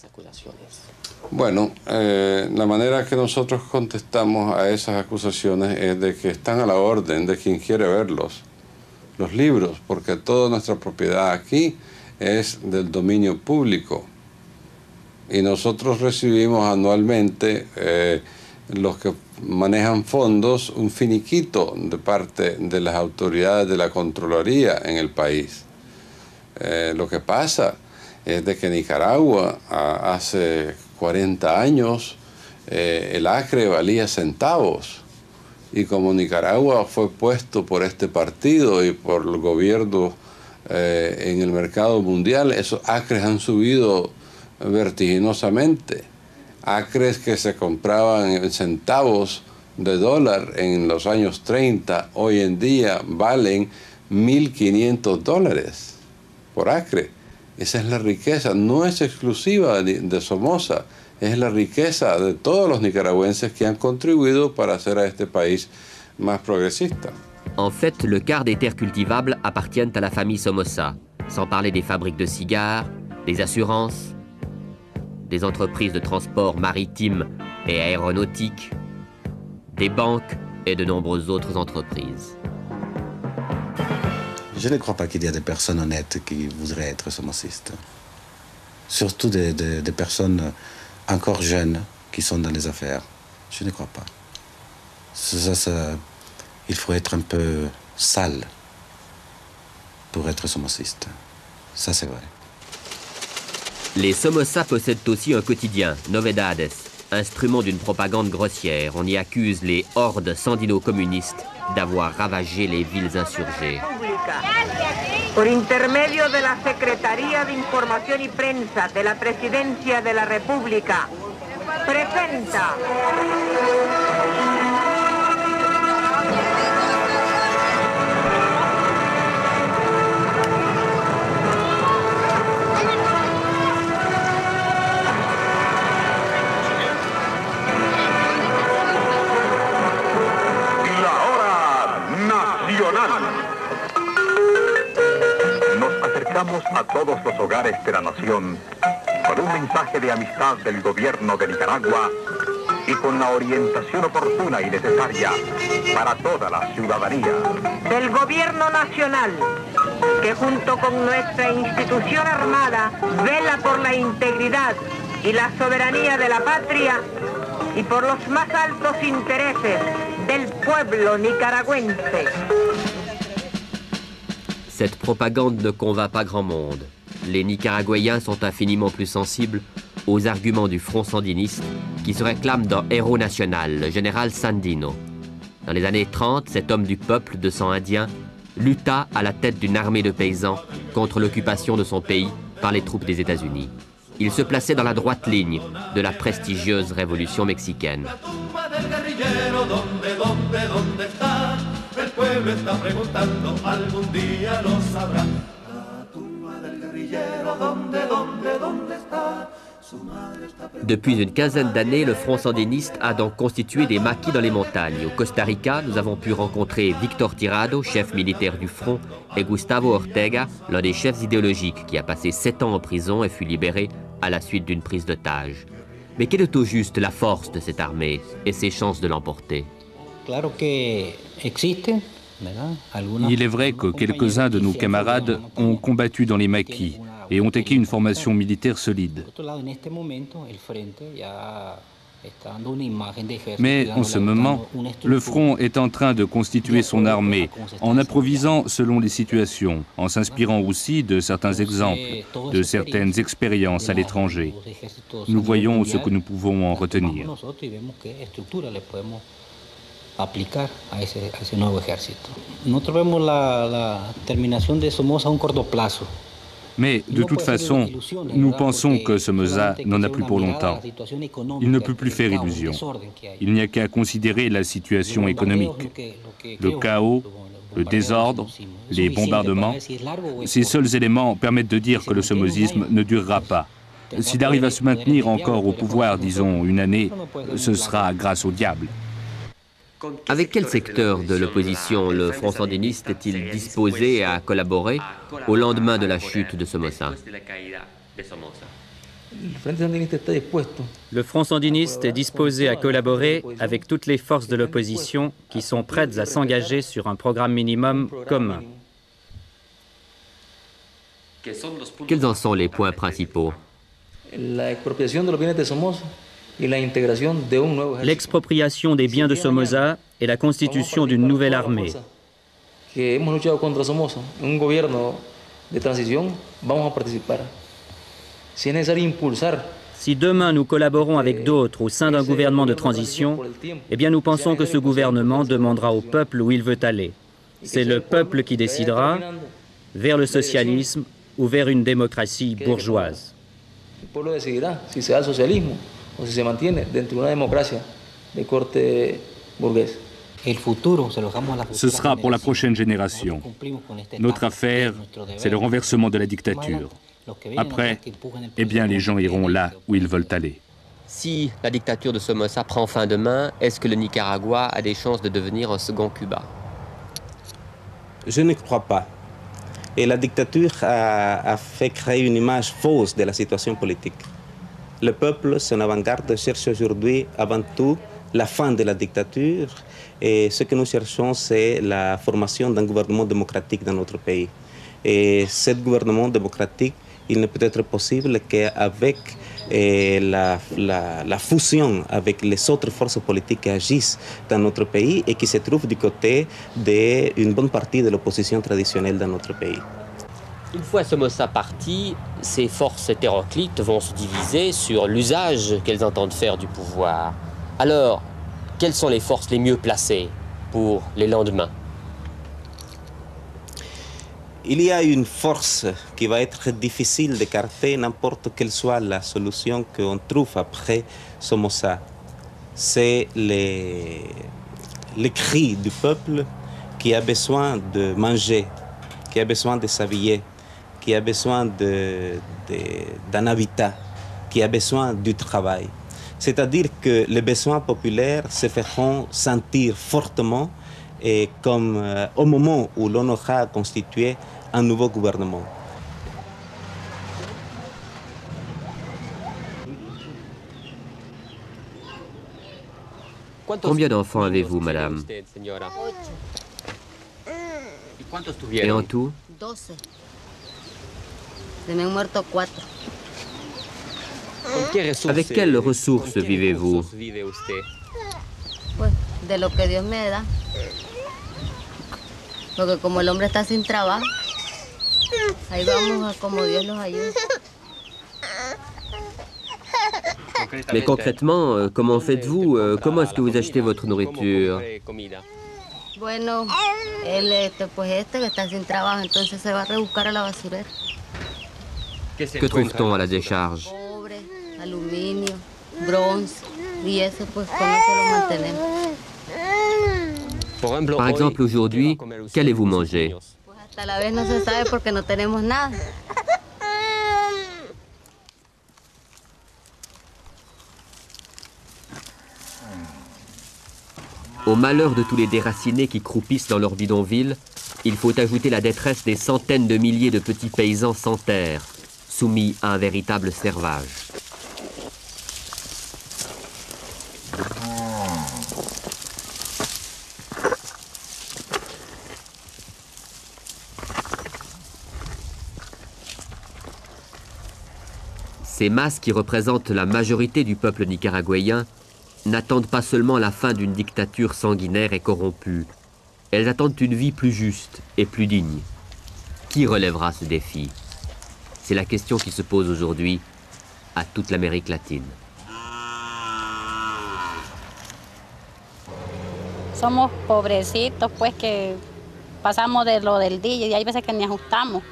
Bueno, eh, la manera que nosotros contestamos a esas acusaciones es de que están a la orden de quien quiere verlos, los libros, porque toda nuestra propiedad aquí es del dominio público. Y nosotros recibimos anualmente, eh, los que manejan fondos, un finiquito de parte de las autoridades de la Contraloría en el país. Eh, lo que pasa es de que Nicaragua, a, hace cuarenta años, eh, el acre valía centavos. Y como Nicaragua fue puesto por este partido y por el gobierno eh, en el mercado mundial, esos acres han subido vertiginosamente, acres que se compraban en centavos de dólar en los años treinta, hoy en día valen mil quinientos dólares por acre. Esa es la riqueza, no es exclusiva de Somoza, es la riqueza de todos los nicaragüenses que han contribuido para hacer a este país más progresista. En fait, le quart des terres cultivables appartiennent à la famille Somoza, sans parler des fabriques de cigares, des assurances, des entreprises de transport maritime et aéronautique, des banques et de nombreuses autres entreprises. Je ne crois pas qu'il y a des personnes honnêtes qui voudraient être somocistes. Surtout des, des, des personnes encore jeunes qui sont dans les affaires. Je ne crois pas. Ça, ça, il faut être un peu sale pour être somociste. Ça, c'est vrai. Les Somoza possèdent aussi un quotidien, Novedades, instrument d'une propagande grossière. On y accuse les hordes sandino-communistes d'avoir ravagé les villes insurgées. Por intermedio de la Secretaría de Información y Prensa de la Presidencia de la República, presenta. Damos a todos los hogares de la nación con un mensaje de amistad del gobierno de Nicaragua y con la orientación oportuna y necesaria para toda la ciudadanía. Del gobierno nacional, que junto con nuestra institución armada vela por la integridad y la soberanía de la patria y por los más altos intereses del pueblo nicaragüense. Cette propagande ne convainc pas grand monde. Les Nicaraguayens sont infiniment plus sensibles aux arguments du front sandiniste qui se réclame d'un héros national, le général Sandino. Dans les années trente, cet homme du peuple de sang indien lutta à la tête d'une armée de paysans contre l'occupation de son pays par les troupes des États-Unis. Il se plaçait dans la droite ligne de la prestigieuse révolution mexicaine. dónde está. El pueblo está preguntando, algún día lo sabrá. La tumba del guerrillero, ¿dónde, dónde, dónde está? Depuis une quinzaine d'années, le Front sandiniste a donc constitué des maquis dans les montagnes. Au Costa Rica, nous avons pu rencontrer Victor Tirado, chef militaire du Front, et Gustavo Ortega, l'un des chefs idéologiques qui a passé sept ans en prison et fut libéré à la suite d'une prise d'otage. Mais quelle est au juste la force de cette armée et ses chances de l'emporter? Il est vrai que quelques-uns de nos camarades ont combattu dans les maquis et ont acquis une formation militaire solide. Mais en ce moment, le front est en train de constituer son armée, en improvisant selon les situations, en s'inspirant aussi de certains exemples, de certaines expériences à l'étranger. Nous voyons ce que nous pouvons en retenir. Aplicar a ese, a ese nuevo ejército. Nosotros vemos la, la terminación de Somoza a un corto plazo. Mais de toute façon, nous pensons que Somoza n'en a plus pour longtemps. Il ne peut plus faire illusion. Il n'y a qu'à considérer la situation économique, le chaos, le désordre, les bombardements. Ces seuls éléments permettent de dire que le somozisme ne durera pas. S'il arrive à se maintenir encore au pouvoir, disons une année, ce sera grâce au diable. Avec quel secteur de l'opposition le Front sandiniste est-il disposé à collaborer au lendemain de la chute de Somoza? Le Front sandiniste est disposé à collaborer avec toutes les forces de l'opposition qui sont prêtes à s'engager sur un programme minimum commun. Quels en sont les points principaux? L'expropriation des biens de Somoza. L'expropriation des biens de Somoza et la constitution d'une nouvelle armée. Si demain nous collaborons avec d'autres au sein d'un gouvernement de transition, eh bien nous pensons que ce gouvernement demandera au peuple où il veut aller. C'est le peuple qui décidera vers le socialisme ou vers une démocratie bourgeoise. Le peuple décidera si c'est le socialisme. O si se mantiene dentro de una democracia de corte burgués. Ce sera pour la prochaine génération. Notre affaire, c'est le renversement de la dictature. Après, eh bien, les gens iront là où ils veulent aller. Si la dictature de Somoza prend fin demain, est-ce que le Nicaragua a des chances de devenir un second Cuba? Je ne crois pas. Et la dictature a, a fait créer une image fausse de la situation politique. Le peuple, son avant-garde, cherche aujourd'hui avant tout la fin de la dictature et ce que nous cherchons, c'est la formation d'un gouvernement démocratique dans notre pays. Et ce gouvernement démocratique, il ne peut être possible qu'avec eh, la, la, la fusion avec les autres forces politiques qui agissent dans notre pays et qui se trouvent du côté d'une bonne partie de l'opposition traditionnelle dans notre pays. Une fois Somoza parti, ces forces hétéroclites vont se diviser sur l'usage qu'elles entendent faire du pouvoir. Alors, quelles sont les forces les mieux placées pour les lendemains? Il y a une force qui va être difficile d'écarter, n'importe quelle soit la solution qu'on trouve après Somoza. C'est les, les cris du peuple qui a besoin de manger, qui a besoin de s'habiller, qui a besoin d'un habitat, qui a besoin du travail. C'est-à-dire que les besoins populaires se feront sentir fortement et comme euh, au moment où l'on aura constitué un nouveau gouvernement. Combien d'enfants avez-vous, madame? Et en tout? Avec quelles ressources vivez-vous? Mais concrètement, comment faites-vous? Comment est-ce que vous achetez votre nourriture? Bueno, él, este, pues este que está sin trabajo, entonces se va a rebuscar a la basurera. Que trouve-t-on à la décharge? Cobre, aluminio, bronce, y ese, pues, con eso lo mantenemos. Par exemple, aujourd'hui, qu'allez-vous manger? Au malheur de tous les déracinés qui croupissent dans leur bidonville, il faut ajouter la détresse des centaines de milliers de petits paysans sans terre, soumis à un véritable servage. Ces masses qui représentent la majorité du peuple nicaraguayen n'attendent pas seulement la fin d'une dictature sanguinaire et corrompue, elles attendent une vie plus juste et plus digne. Qui relèvera ce défi? C'est la question qui se pose aujourd'hui à toute l'Amérique latine. Somos pobrecitos, pues que pasamos de lo del día y hay veces que ni ajustamos.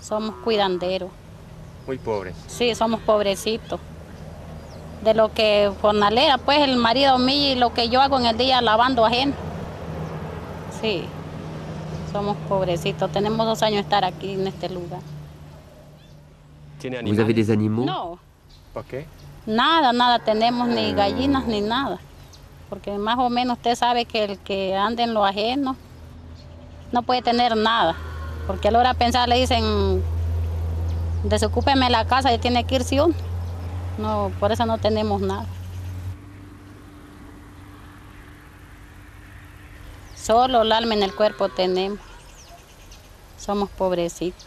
Somos cuidanderos. Muy pobres. Sí, somos pobrecitos. De lo que jornalera, pues el marido mío y lo que yo hago en el día lavando ajeno. Sí, somos pobrecitos. Tenemos dos años de estar aquí en este lugar. ¿Vous avez des animaux? No. ¿Por qué? Nada, nada. Tenemos ni gallinas ni nada. Porque más o menos usted sabe que el que anda en lo ajeno no puede tener nada. Porque a la hora de pensar le dicen, desocúpeme la casa y tiene que irse uno. No, por eso no tenemos nada. Solo el alma en el cuerpo tenemos. Somos pobrecitos.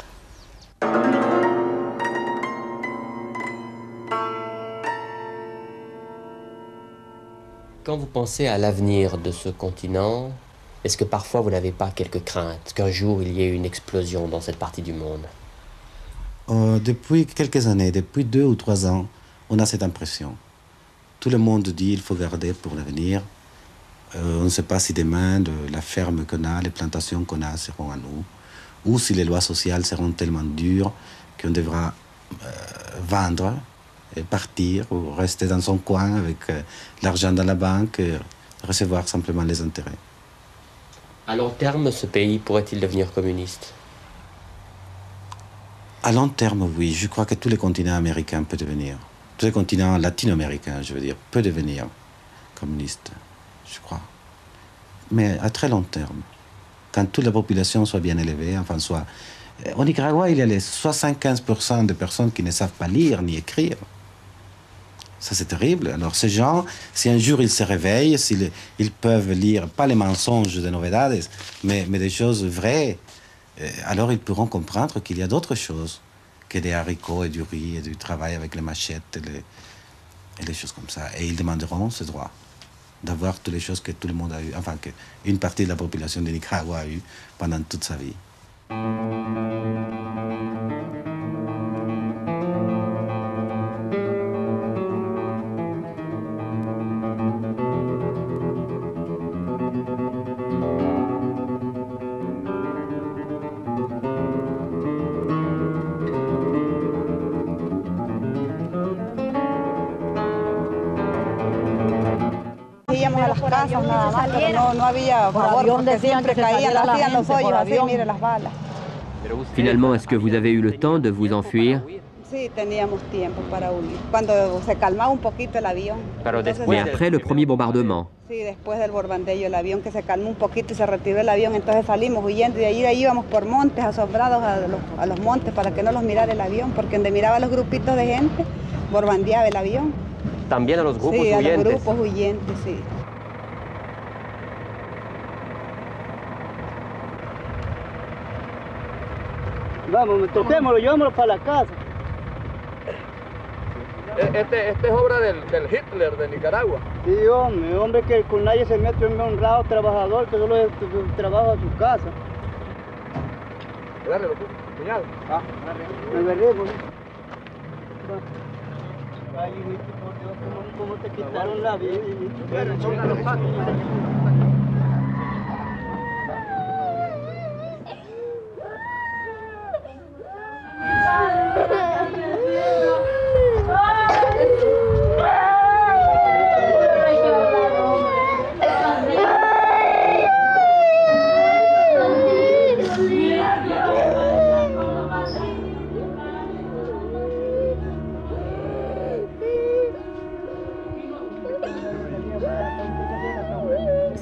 Quand vous pensez à l'avenir de ce continent, est-ce que parfois vous n'avez pas quelques craintes qu'un jour il y ait une explosion dans cette partie du monde? euh, Depuis quelques années, depuis deux ou trois ans, on a cette impression. Tout le monde dit qu'il faut garder pour l'avenir. Euh, on ne sait pas si demain, de la ferme qu'on a, les plantations qu'on a seront à nous, ou si les lois sociales seront tellement dures qu'on devra euh, vendre et partir ou rester dans son coin avec euh, l'argent dans la banque et recevoir simplement les intérêts. À long terme, ce pays pourrait-il devenir communiste? À long terme, oui. Je crois que tous les continents américains peuvent devenir. Tous les continents latino-américains, je veux dire, peuvent devenir communistes, je crois. Mais à très long terme, quand toute la population soit bien élevée, enfin soit... Au Nicaragua, il y a les soixante-quinze pour cent de personnes qui ne savent pas lire ni écrire. Ça, c'est terrible. Alors, ces gens, si un jour ils se réveillent, s'ils, ils peuvent lire, pas les mensonges des novedades, mais, mais des choses vraies, alors ils pourront comprendre qu'il y a d'autres choses que des haricots et du riz et du travail avec les machettes et les, et les choses comme ça. Et ils demanderont ce droit d'avoir toutes les choses que tout le monde a eues, enfin qu'une partie de la population de Nicaragua a eues pendant toute sa vie. Finalement, est-ce que vous avez eu le temps de vous enfuir? Oui, après le premier bombardement. Vamos, toquémoslo, llevámoslo para la casa. Este, este es obra del, del Hitler de Nicaragua. Sí, hombre, hombre que con nadie se mete, un honrado trabajador que solo trabaja a su casa. Dale, loco, cuñado. Ah, dale. Me veremos. Ay, hijito, por Dios, ¿cómo te quitaron la vida? Pero son los patos.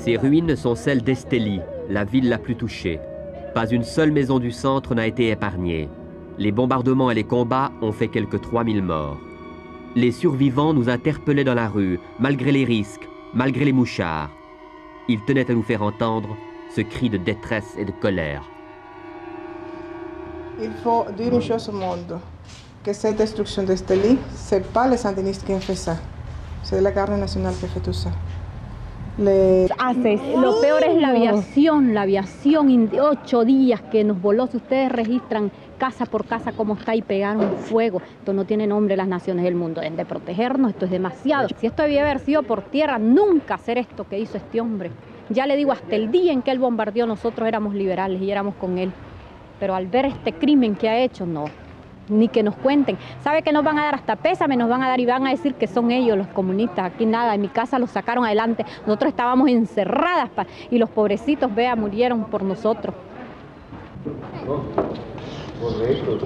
Ces ruines sont celles d'Esteli, la ville la plus touchée. Pas une seule maison du centre n'a été épargnée. Les bombardements et les combats ont fait quelque trois mille morts. Les survivants nous interpellaient dans la rue, malgré les risques, malgré les mouchards. Ils tenaient à nous faire entendre ce cri de détresse et de colère. Il faut dire une chose au monde, que cette destruction d'Esteli, ce n'est pas les sandinistes qui ont fait ça. C'est la garde nationale qui a fait tout ça. Le peor es la aviación, la aviación, ocho días que nos voló. Si ustedes registran casa por casa cómo está y pegaron fuego, esto no tiene nombre las naciones del mundo. Deben de protegernos, esto es demasiado. Si esto debía haber sido por tierra, nunca hacer esto que hizo este hombre. Ya le digo, hasta el día en que él bombardeó, nosotros éramos liberales y éramos con él. Pero al ver este crimen que ha hecho, no. Ni que nos cuenten. Sabe que nos van a dar hasta pésame, nos van a dar y van a decir que son ellos los comunistas. Aquí nada, en mi casa los sacaron adelante. Nosotros estábamos encerradas pa, y los pobrecitos, vea, murieron por nosotros. Correcto.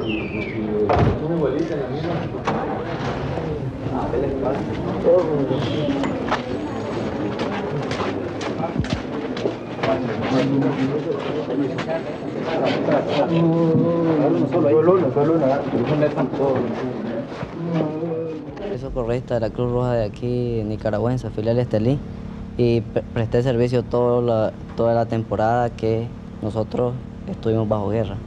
Soy socorrista de la Cruz Roja de aquí, nicaragüense, filial Estelí, y pre presté servicio toda la, toda la temporada que nosotros estuvimos bajo guerra.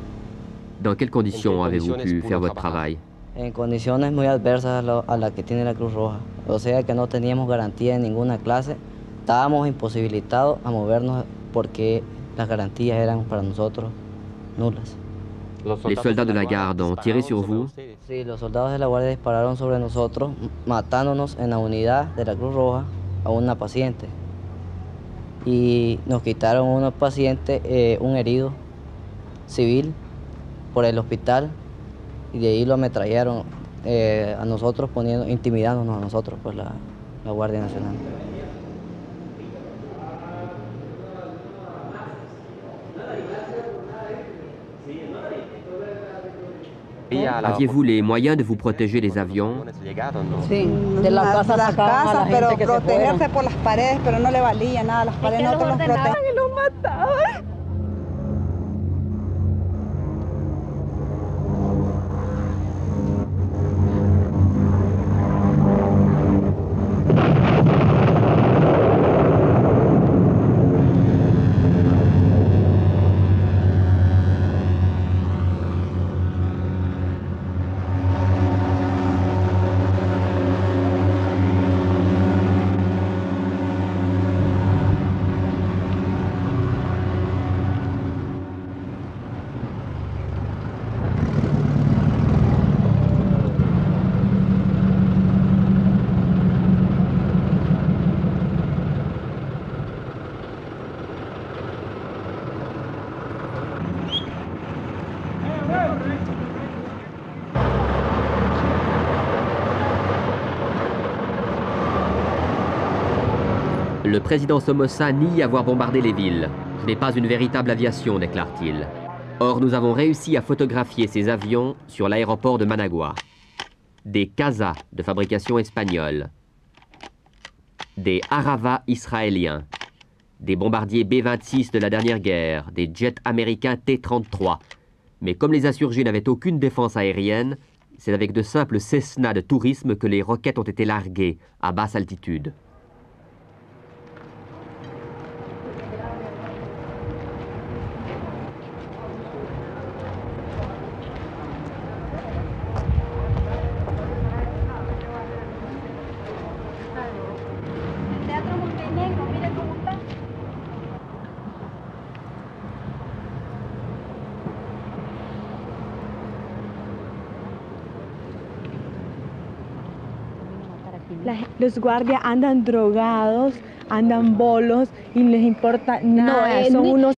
¿En qué condiciones habéis podido hacer vuestro trabajo? En condiciones muy adversas a las que tiene la Cruz Roja, o sea que no teníamos garantía de ninguna clase, estábamos imposibilitados a movernos porque las garantías eran para nosotros nulas. ¿Los soldados de la Guardia han tirado sobre vosotros? Sí, los soldados de la Guardia dispararon sobre nosotros, matándonos en la unidad de la Cruz Roja a una paciente. Y nos quitaron a una paciente, eh, un herido civil, por el hospital, y de ahí lo ametrallaron eh, a nosotros, poniendo, intimidándonos a nosotros, pues la, la Guardia Nacional. ¿Aviez-vous les moyens de vous protéger des avions? Sí, de las casas, las casas, pero protegerse por las paredes, pero no le valía nada, las paredes no te los protegían. Los mataban. Le président Somoza nie avoir bombardé les villes. « Je n'ai pas une véritable aviation », déclare-t-il. Or, nous avons réussi à photographier ces avions sur l'aéroport de Managua. Des Casas de fabrication espagnole. Des Arava israéliens. Des bombardiers B vingt-six de la dernière guerre. Des jets américains T trente-trois. Mais comme les insurgés n'avaient aucune défense aérienne, c'est avec de simples Cessna de tourisme que les roquettes ont été larguées à basse altitude. Los guardias andan drogados, andan bolos y les importa nada, no, son ni... unos...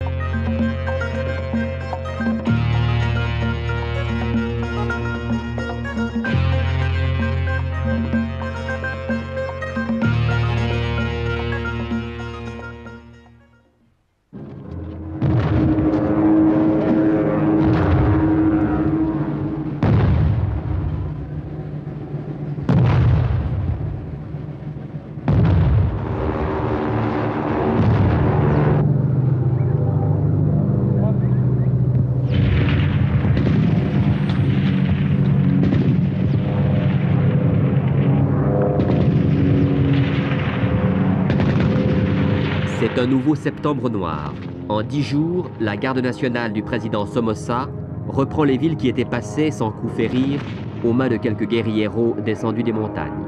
nouveau septembre noir. En dix jours, la garde nationale du président Somoza reprend les villes qui étaient passées sans coup férir aux mains de quelques guérilleros descendus des montagnes.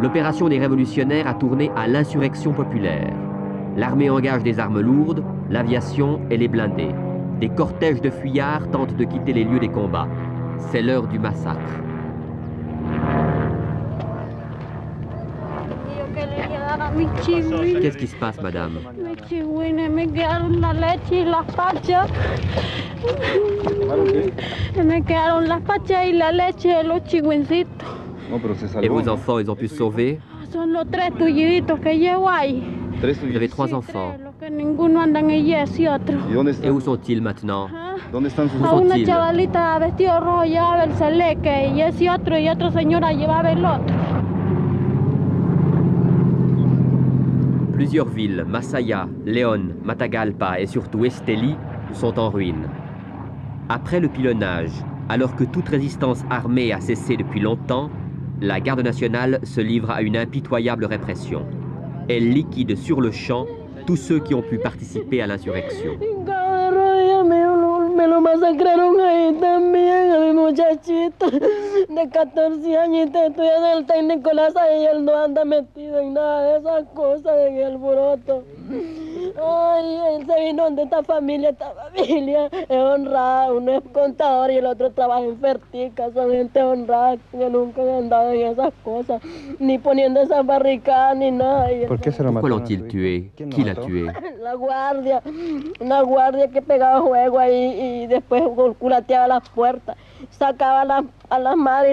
L'opération des révolutionnaires a tourné à l'insurrection populaire. L'armée engage des armes lourdes, l'aviation et les blindés. Des cortèges de fuyards tentent de quitter les lieux des combats. C'est l'heure du massacre. Qu'est-ce qui se passe, madame? Et vos enfants, ils ont pu se sauver? Vous avez trois enfants. Et où sont-ils maintenant? Où sont-ils? Plusieurs villes, Masaya, León, Matagalpa et surtout Esteli, sont en ruine. Après le pilonnage, alors que toute résistance armée a cessé depuis longtemps, la garde nationale se livre à une impitoyable répression. Elle liquide sur le champ tous ceux qui ont pu participer à l'insurrection. Pourquoi l'ont-ils tué? Qui l'a tué? Pourquoi l'ont-ils tué? En la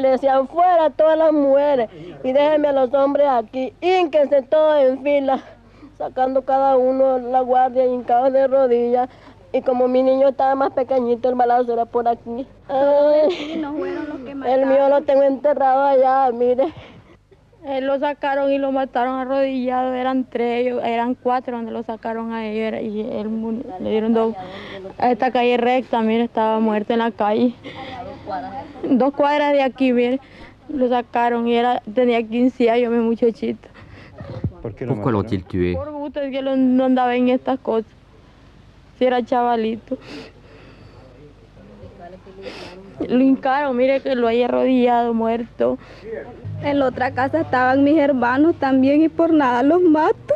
otra casa estaban mis hermanos también y por nada los mato.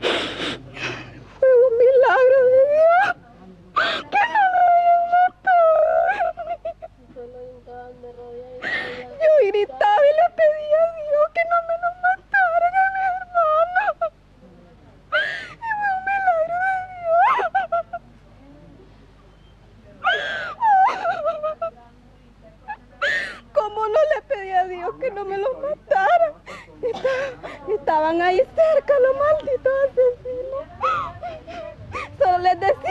Fue un milagro de Dios que no los mató. Yo gritaba y le pedía a Dios que no me los mataran a mis hermanos. Y fue un milagro de Dios. Como no le pedí a Dios que no me los matara. Estaban ahí cerca los malditos asesinos. Solo les decía